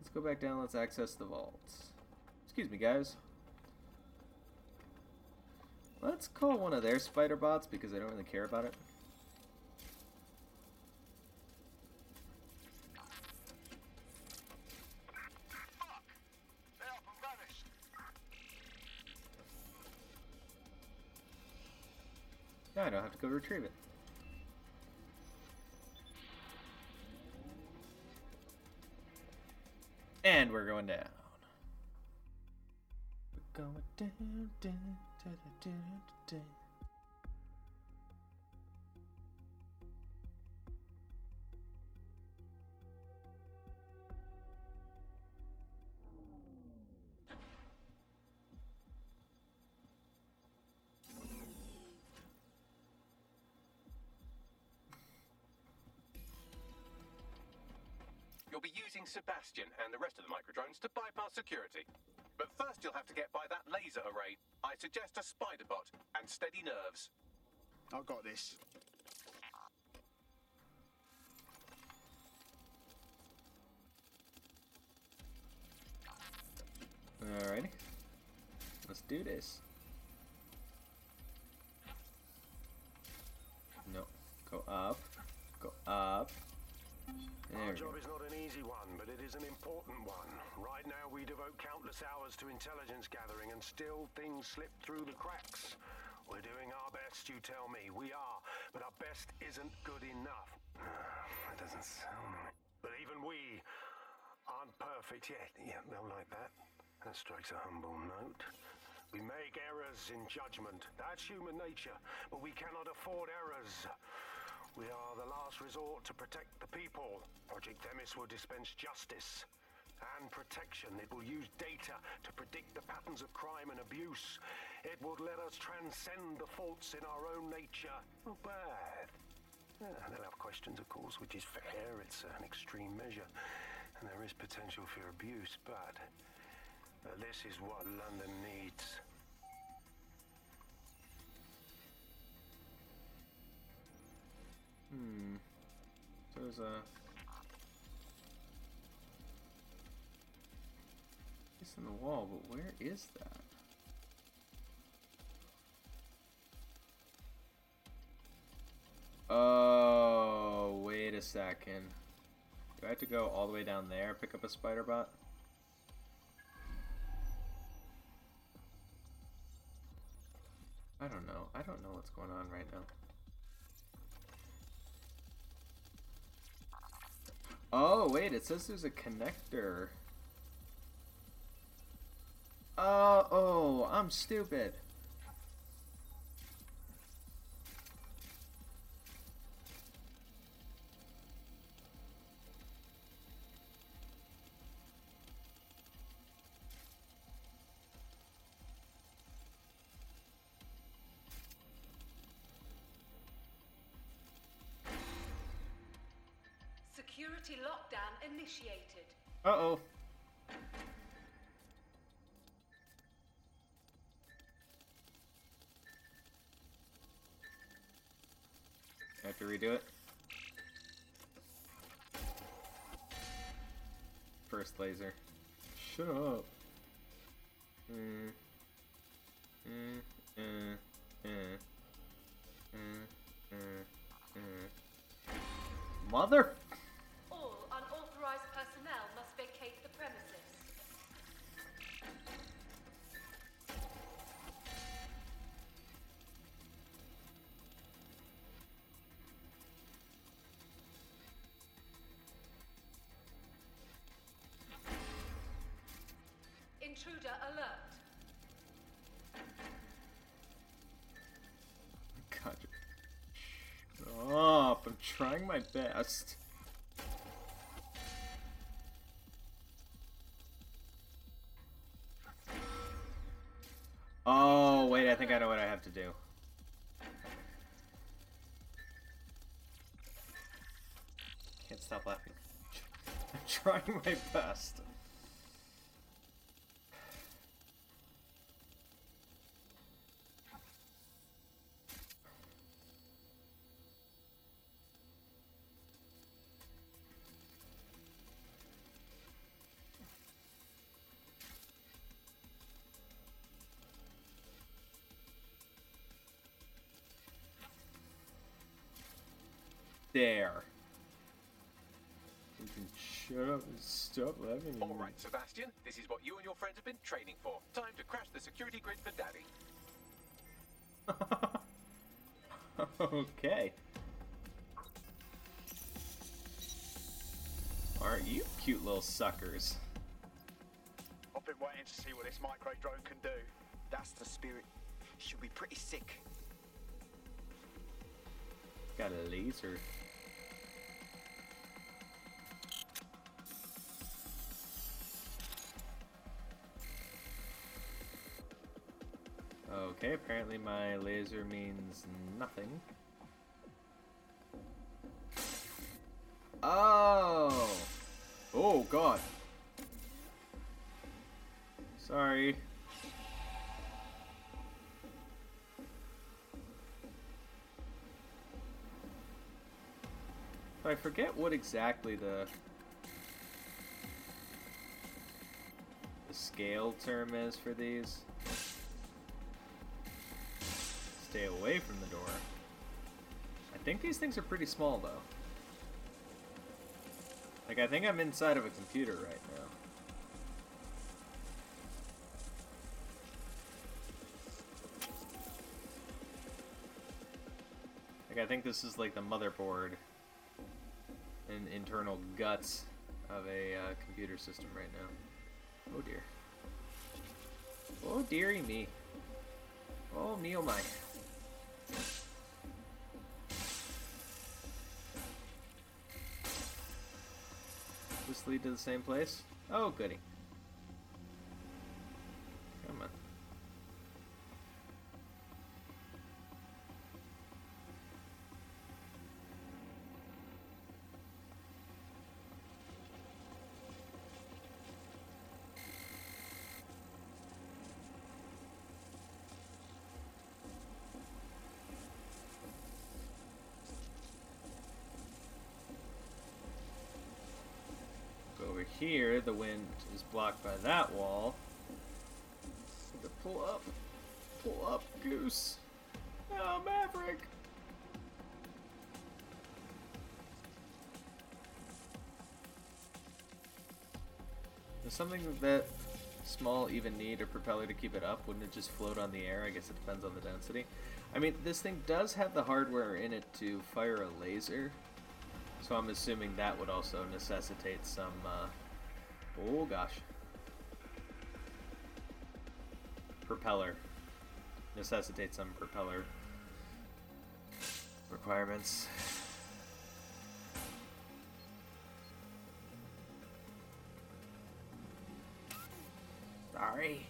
Let's go back down. Let's access the vaults. Excuse me, guys. Let's call one of their spider bots because I don't really care about it. Fuck. They're up and vanished. Now I don't have to go retrieve it. And we're going down. We're going down, down, down, down, down. Using Sebastian and the rest of the microdrones to bypass security. But first you'll have to get by that laser array. I suggest a spider bot and steady nerves. I've got this. Alrighty. Let's do this. No. Go up. Go up. Our job is not an easy one, but it is an important one. Right now we devote countless hours to intelligence gathering and still things slip through the cracks. We're doing our best, you tell me. We are, but our best isn't good enough. That doesn't sound right. But even we aren't perfect yet. Yeah, they'll like that. That strikes a humble note. We make errors in judgment. That's human nature, but we cannot afford errors. We are the last resort to protect the people. Project Themis will dispense justice and protection. It will use data to predict the patterns of crime and abuse. It would let us transcend the faults in our own nature. Not bad. Yeah, they'll have questions, of course, which is fair. It's an extreme measure, and there is potential for abuse, but, but this is what London needs. Hmm. So there's a piece in the wall, but where is that? Oh, wait a second. Do I have to go all the way down there, pick up a spider bot? I don't know. I don't know what's going on right now. Oh, wait, it says there's a connector. Oh, oh, I'm stupid. Security lockdown initiated. Uh-oh. I have to redo it. First laser. Shut up. Mm. Mm. Mm. Mm. Mm. Mm. Mm. Mother. All unauthorized personnel must vacate the premises. Intruder alert. God. Shut up. I'm trying my best. Oh, wait, I think I know what I have to do. Can't stop laughing. I'm trying my best. There. You can shut up and stop laughing. All right, Sebastian, this is what you and your friends have been training for. Time to crash the security grid for Daddy. Okay. Aren't you cute little suckers? I've been waiting to see what this micro drone can do. That's the spirit. She'll be pretty sick. Got a laser. Okay, apparently my laser means nothing. Oh! Oh, God. Sorry. I forget what exactly the the scale term is for these. Stay away from the door. I think these things are pretty small though. Like I think I'm inside of a computer right now. Like I think this is like the motherboard. An internal guts of a uh, computer system right now. Oh dear. Oh dearie me. Oh me oh my. This lead to the same place? Oh goody. Come on. Here, the wind is blocked by that wall. To pull up, pull up, Goose. Oh, Maverick. Does something that small even need a propeller to keep it up? Wouldn't it just float on the air? I guess it depends on the density. I mean, this thing does have the hardware in it to fire a laser. So I'm assuming that would also necessitate some, uh, oh gosh, propeller. Necessitate some propeller requirements. Sorry.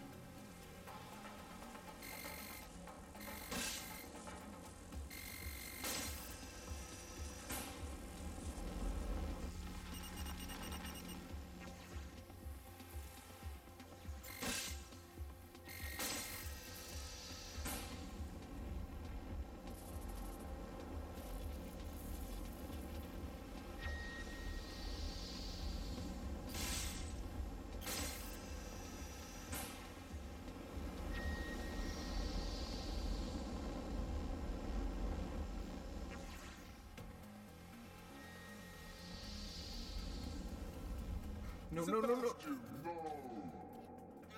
No, no, no, no, no.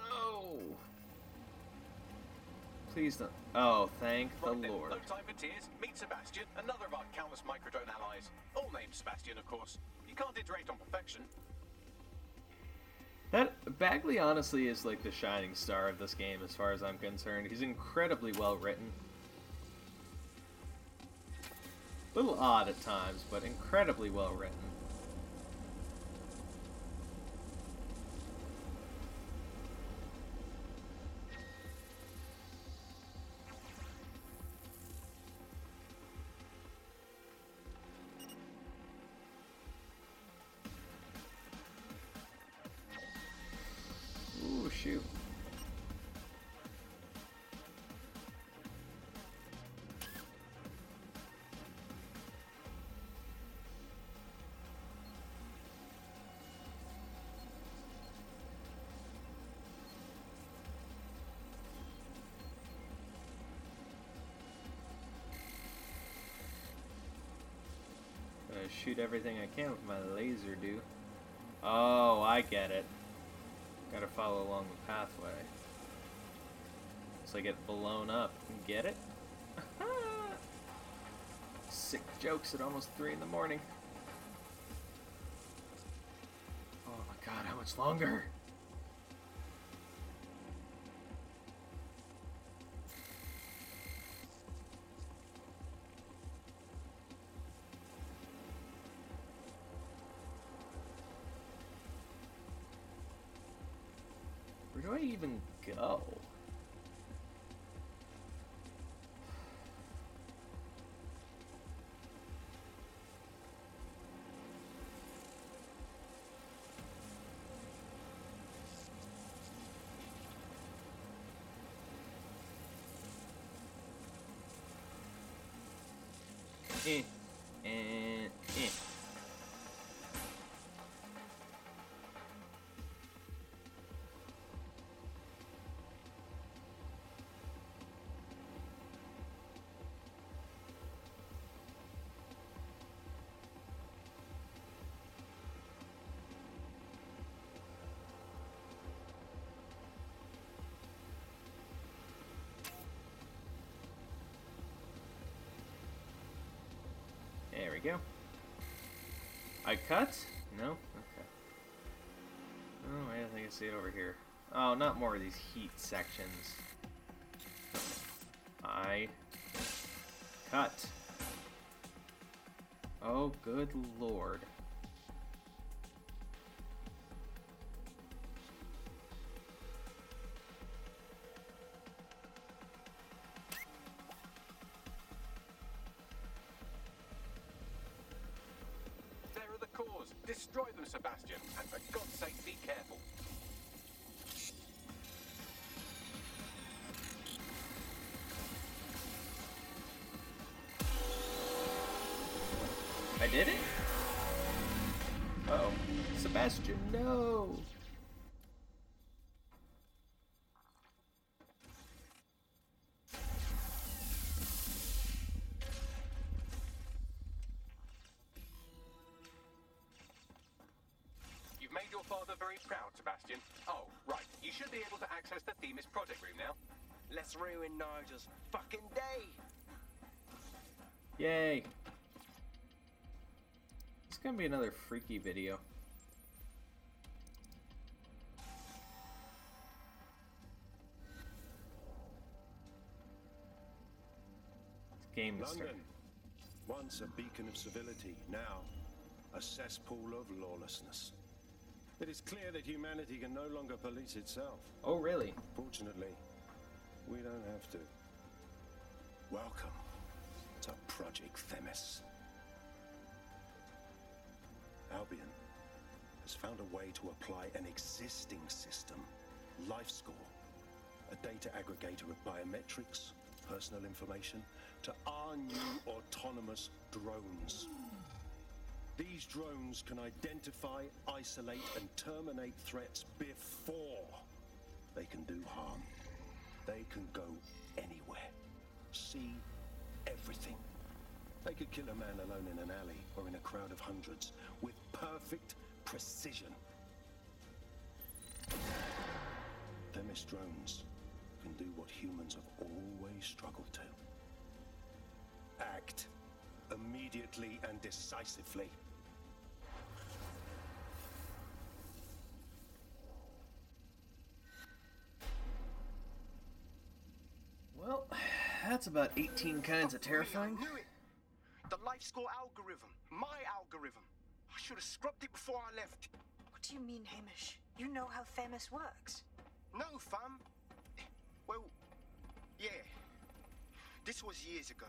No. Please don't. Oh, thank right the then. Lord. No time for tears. Meet Sebastian, another of our countless microdrone allies. All named Sebastian, of course. You can't iterate on perfection. That Bagley honestly is like the shining star of this game as far as I'm concerned. He's incredibly well written. A little odd at times, but incredibly well written. Shoot everything I can with my laser, dude. Oh, I get it. Gotta follow along the pathway. So I get blown up. Get it? Sick jokes at almost three in the morning. Oh my god, how much longer? Where do I even go? Eh, eh, eh. There we go. I cut? No? Okay. Oh, I think I see it over here. Oh, not more of these heat sections. I cut. Oh, good lord. Destroy them, Sebastian, and for God's sake, be careful. I did it? Uh-oh. Sebastian, no! Sebastian. Oh, right. You should be able to access the Themis project room now. Let's ruin Nigel's fucking day. Yay. gonna be another freaky video. It's game master. Once a beacon of civility, now a cesspool of lawlessness. It is clear that humanity can no longer police itself. Oh, really? Fortunately, we don't have to. Welcome to Project Themis. Albion has found a way to apply an existing system, LifeScore, a data aggregator of biometrics, personal information, to our new autonomous drones. These drones can identify, isolate, and terminate threats before they can do harm. They can go anywhere, see everything. They could kill a man alone in an alley or in a crowd of hundreds with perfect precision. Themis drones can do what humans have always struggled to. Act immediately and decisively. Well, that's about eighteen kinds of terrifying. The LifeScore algorithm. My algorithm. I should have scrubbed it before I left. What do you mean, Hamish? You know how Themis works. No, fam. Well, yeah. This was years ago.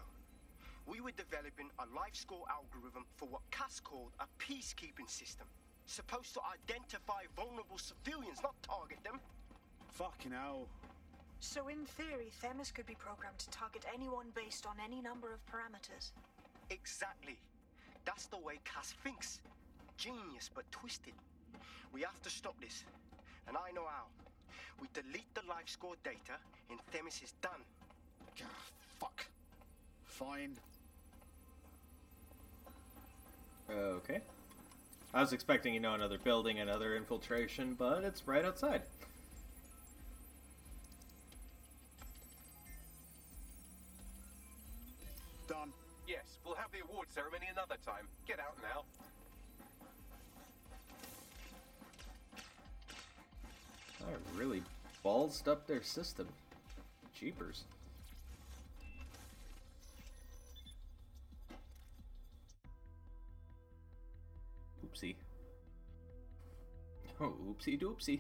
We were developing a LifeScore algorithm for what Cass called a peacekeeping system. Supposed to identify vulnerable civilians, not target them. Fucking hell. So in theory, Themis could be programmed to target anyone based on any number of parameters. Exactly. That's the way Cass thinks. Genius, but twisted. We have to stop this, and I know how. We delete the LifeScore data, and Themis is done. Gah, fuck. Fine. Okay. I was expecting, you know, another building, another infiltration, but it's right outside. Done. Yes, we'll have the award ceremony another time. Get out now. I really ballsed up their system. Jeepers. Oopsie. Oh, oopsie doopsie.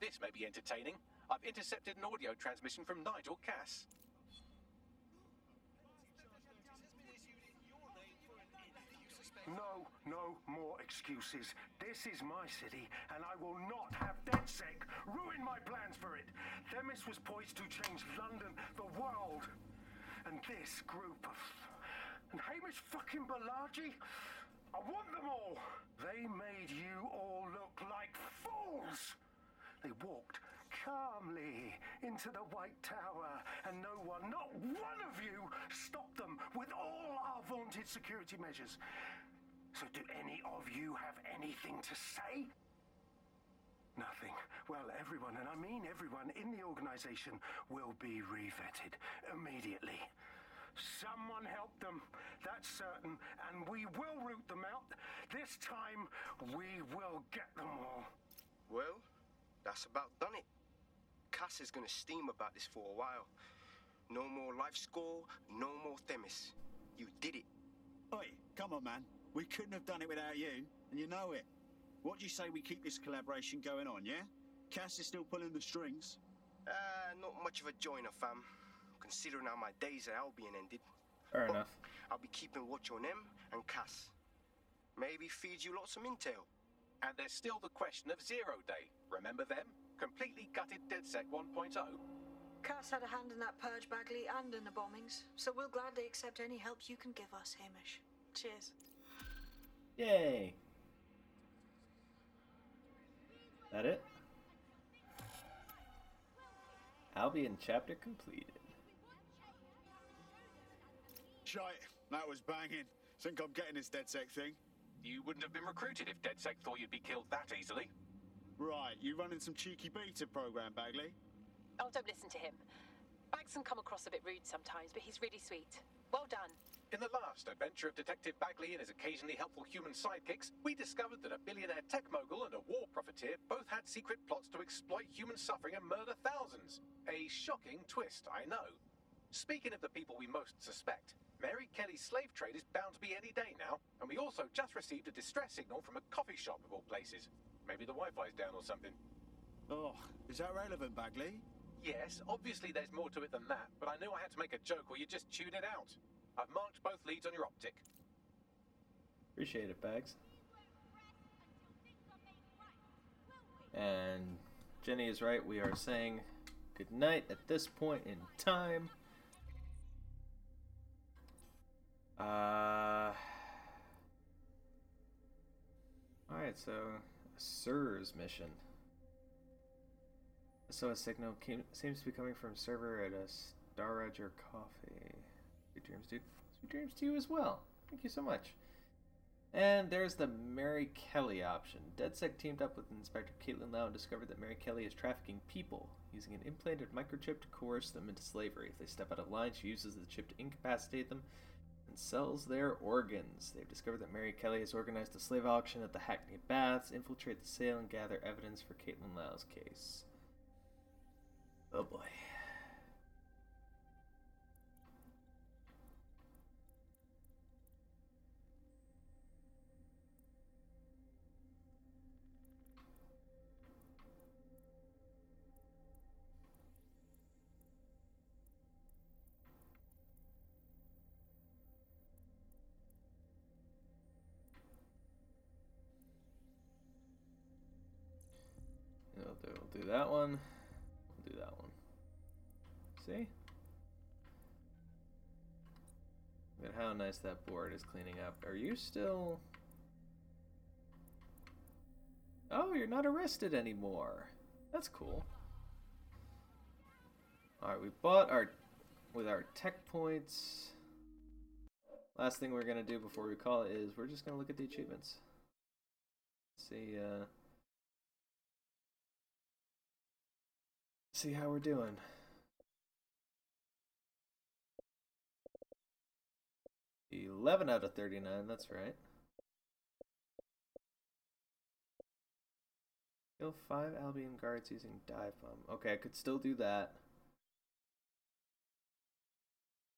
This may be entertaining. I've intercepted an audio transmission from Nigel Cass. No, no more excuses. This is my city, and I will not have DedSec ruin my plans for it. Themis was poised to change London, the world. And this group of... And Hamish fucking Bhaljee? I want them all! They made you all look like fools! They walked calmly into the White Tower, and no one, not one of you, stopped them with all our vaunted security measures. So do any of you have anything to say? Nothing. Well, everyone, and I mean everyone in the organization, will be revetted immediately. Someone helped them, that's certain, and we will root them out. This time, we will get them all. Well? That's about done it. Cass is gonna steam about this for a while. No more LifeScore, no more Themis. You did it. Oi, come on, man. We couldn't have done it without you, and you know it. What do you say we keep this collaboration going on, yeah? Cass is still pulling the strings. Uh, not much of a joiner, fam. Considering how my days at Albion ended. Fair but enough. I'll be keeping watch on them and Cass. Maybe feed you lots of intel. And there's still the question of Zero Day. Remember them? Completely gutted DedSec one point oh. Cass had a hand in that purge, Bagley, and in the bombings, so we'll gladly accept any help you can give us, Hamish. Cheers. Yay. That it? Albion chapter completed. Shite, that was banging. Think I'm getting this DedSec thing. You wouldn't have been recruited if DedSec thought you'd be killed that easily. Right, you running some cheeky beta program, Bagley? Oh, don't listen to him. Bags can come across a bit rude sometimes, but he's really sweet. Well done. In the last adventure of Detective Bagley and his occasionally helpful human sidekicks, we discovered that a billionaire tech mogul and a war profiteer both had secret plots to exploit human suffering and murder thousands. A shocking twist, I know. Speaking of the people we most suspect, Mary Kelly's slave trade is bound to be any day now, and we also just received a distress signal from a coffee shop of all places. Maybe the Wi-Fi's down or something. Oh, is that relevant, Bagley? Yes, obviously there's more to it than that, but I knew I had to make a joke or you just tuned it out. I've marked both leads on your optic. Appreciate it, Bags. And Jenny is right, we are saying goodnight at this point in time. Uh, Alright, so a S I R S mission. So a signal came, seems to be coming from server at a Star Roger Coffee. Sweet dreams, dude. Sweet dreams to you as well. Thank you so much. And there's the Mary Kelly option. DedSec teamed up with Inspector Caitlin Lau and discovered that Mary Kelly is trafficking people, using an implanted microchip to coerce them into slavery. If they step out of line, she uses the chip to incapacitate them and sells their organs. They've discovered that Mary Kelly has organized a slave auction at the Hackney Baths, infiltrate the sale, and gather evidence for Caitlin Lau's case. Oh boy. We'll do, we'll do that one. We'll do that one. See? Look at how nice that board is cleaning up. Are you still... Oh, you're not arrested anymore. That's cool. Alright, we bought our... with our tech points. Last thing we're going to do before we call it is we're just going to look at the achievements. See, uh... see how we're doing. eleven out of thirty-nine, that's right. Kill five Albion guards using dive bomb. Okay, I could still do that.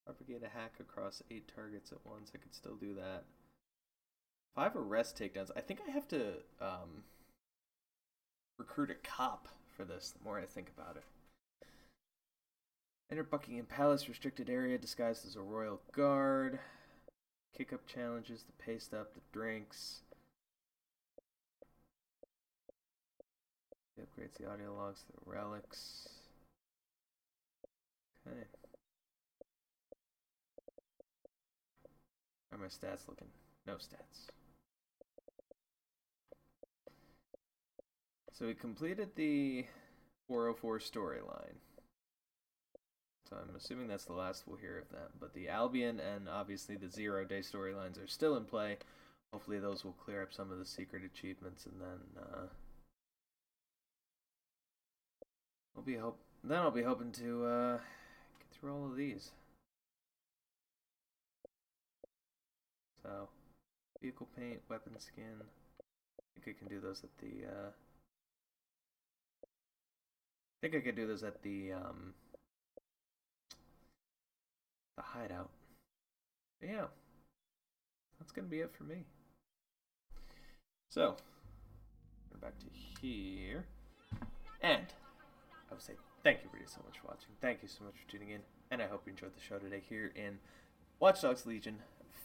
Propagate a hack across eight targets at once. I could still do that. Five arrest takedowns. I think I have to um, recruit a cop for this, the more I think about it. Enter Buckingham Palace restricted area disguised as a royal guard. Kick up challenges, the paste up, the drinks. He upgrades the audio logs to the relics. Okay. How are my stats looking? No stats. So we completed the four oh four storyline. So I'm assuming that's the last we'll hear of them. But the Albion and obviously the Zero Day storylines are still in play. Hopefully those will clear up some of the secret achievements, and then uh, I'll be hope. Then I'll be hoping to uh, get through all of these. So vehicle paint, weapon skin. I think I can do those at the. Uh, I think I could do this at the, um, the hideout. But yeah, that's going to be it for me. So, we're back to here. And I would say thank you really so much for watching. Thank you so much for tuning in. And I hope you enjoyed the show today here in Watch Dogs Legion.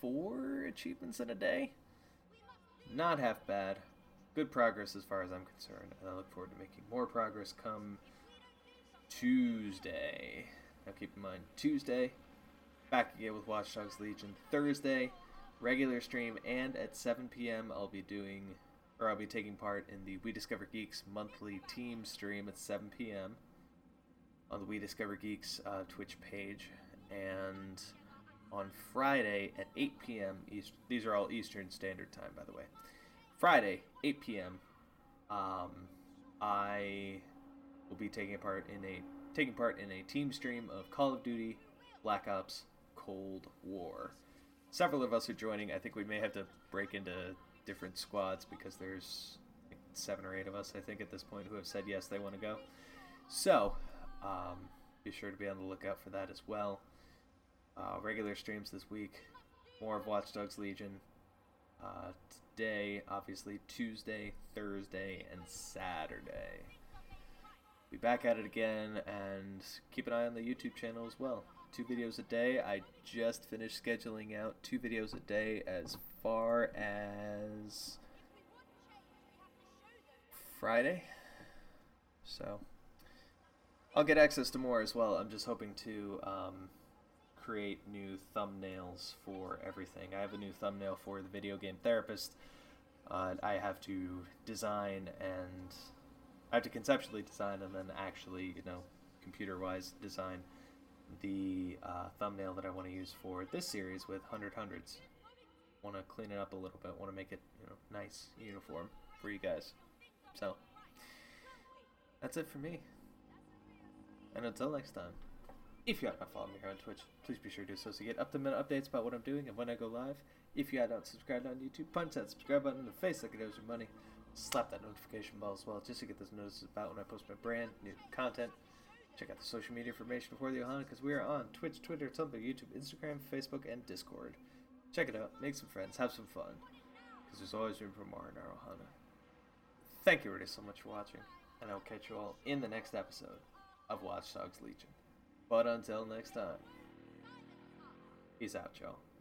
Four achievements in a day. Not half bad. Good progress as far as I'm concerned. And I look forward to making more progress come... Tuesday. Now keep in mind, Tuesday, back again with Watch Dogs Legion. Thursday, regular stream, and at seven p.m. I'll be doing, or I'll be taking part in the We Discover Geeks monthly team stream at seven p.m. on the We Discover Geeks uh, Twitch page. And on Friday at eight p.m. East. These are all Eastern Standard Time, by the way. Friday, eight p.m. Um, I will be taking part in a taking part in a team stream of Call of Duty, Black Ops, Cold War. Several of us are joining. I think we may have to break into different squads because there's like seven or eight of us, I think, at this point who have said yes, they want to go. So, um, be sure to be on the lookout for that as well. Uh, regular streams this week, more of Watch Dogs Legion. Uh, today, obviously, Tuesday, Thursday, and Saturday. Be back at it again, and keep an eye on the YouTube channel as well. Two videos a day. I just finished scheduling out two videos a day as far as Friday. So, I'll get access to more as well. I'm just hoping to um, create new thumbnails for everything. I have a new thumbnail for the Video Game Therapist. Uh, I have to design and... I have to conceptually design and then actually, you know, computer-wise design the uh, thumbnail that I want to use for this series with one hundred hundreds. Want to clean it up a little bit. Want to make it, you know, nice, uniform for you guys. So, that's it for me. And until next time, if you have not followed me here on Twitch, please be sure to do so so you get up-to-minute updates about what I'm doing and when I go live. If you have not subscribed on YouTube, punch that subscribe button in the face like it owes your money. Slap that notification bell as well just to get those notices about when I post my brand new content. Check out the social media information for the Ohana because we are on Twitch, Twitter, Tumblr, YouTube, Instagram, Facebook, and Discord. Check it out, make some friends, have some fun, because there's always room for more in our Ohana. Thank you everybody so much for watching, and I'll catch you all in the next episode of Watch Dogs Legion. But until next time, peace out, y'all.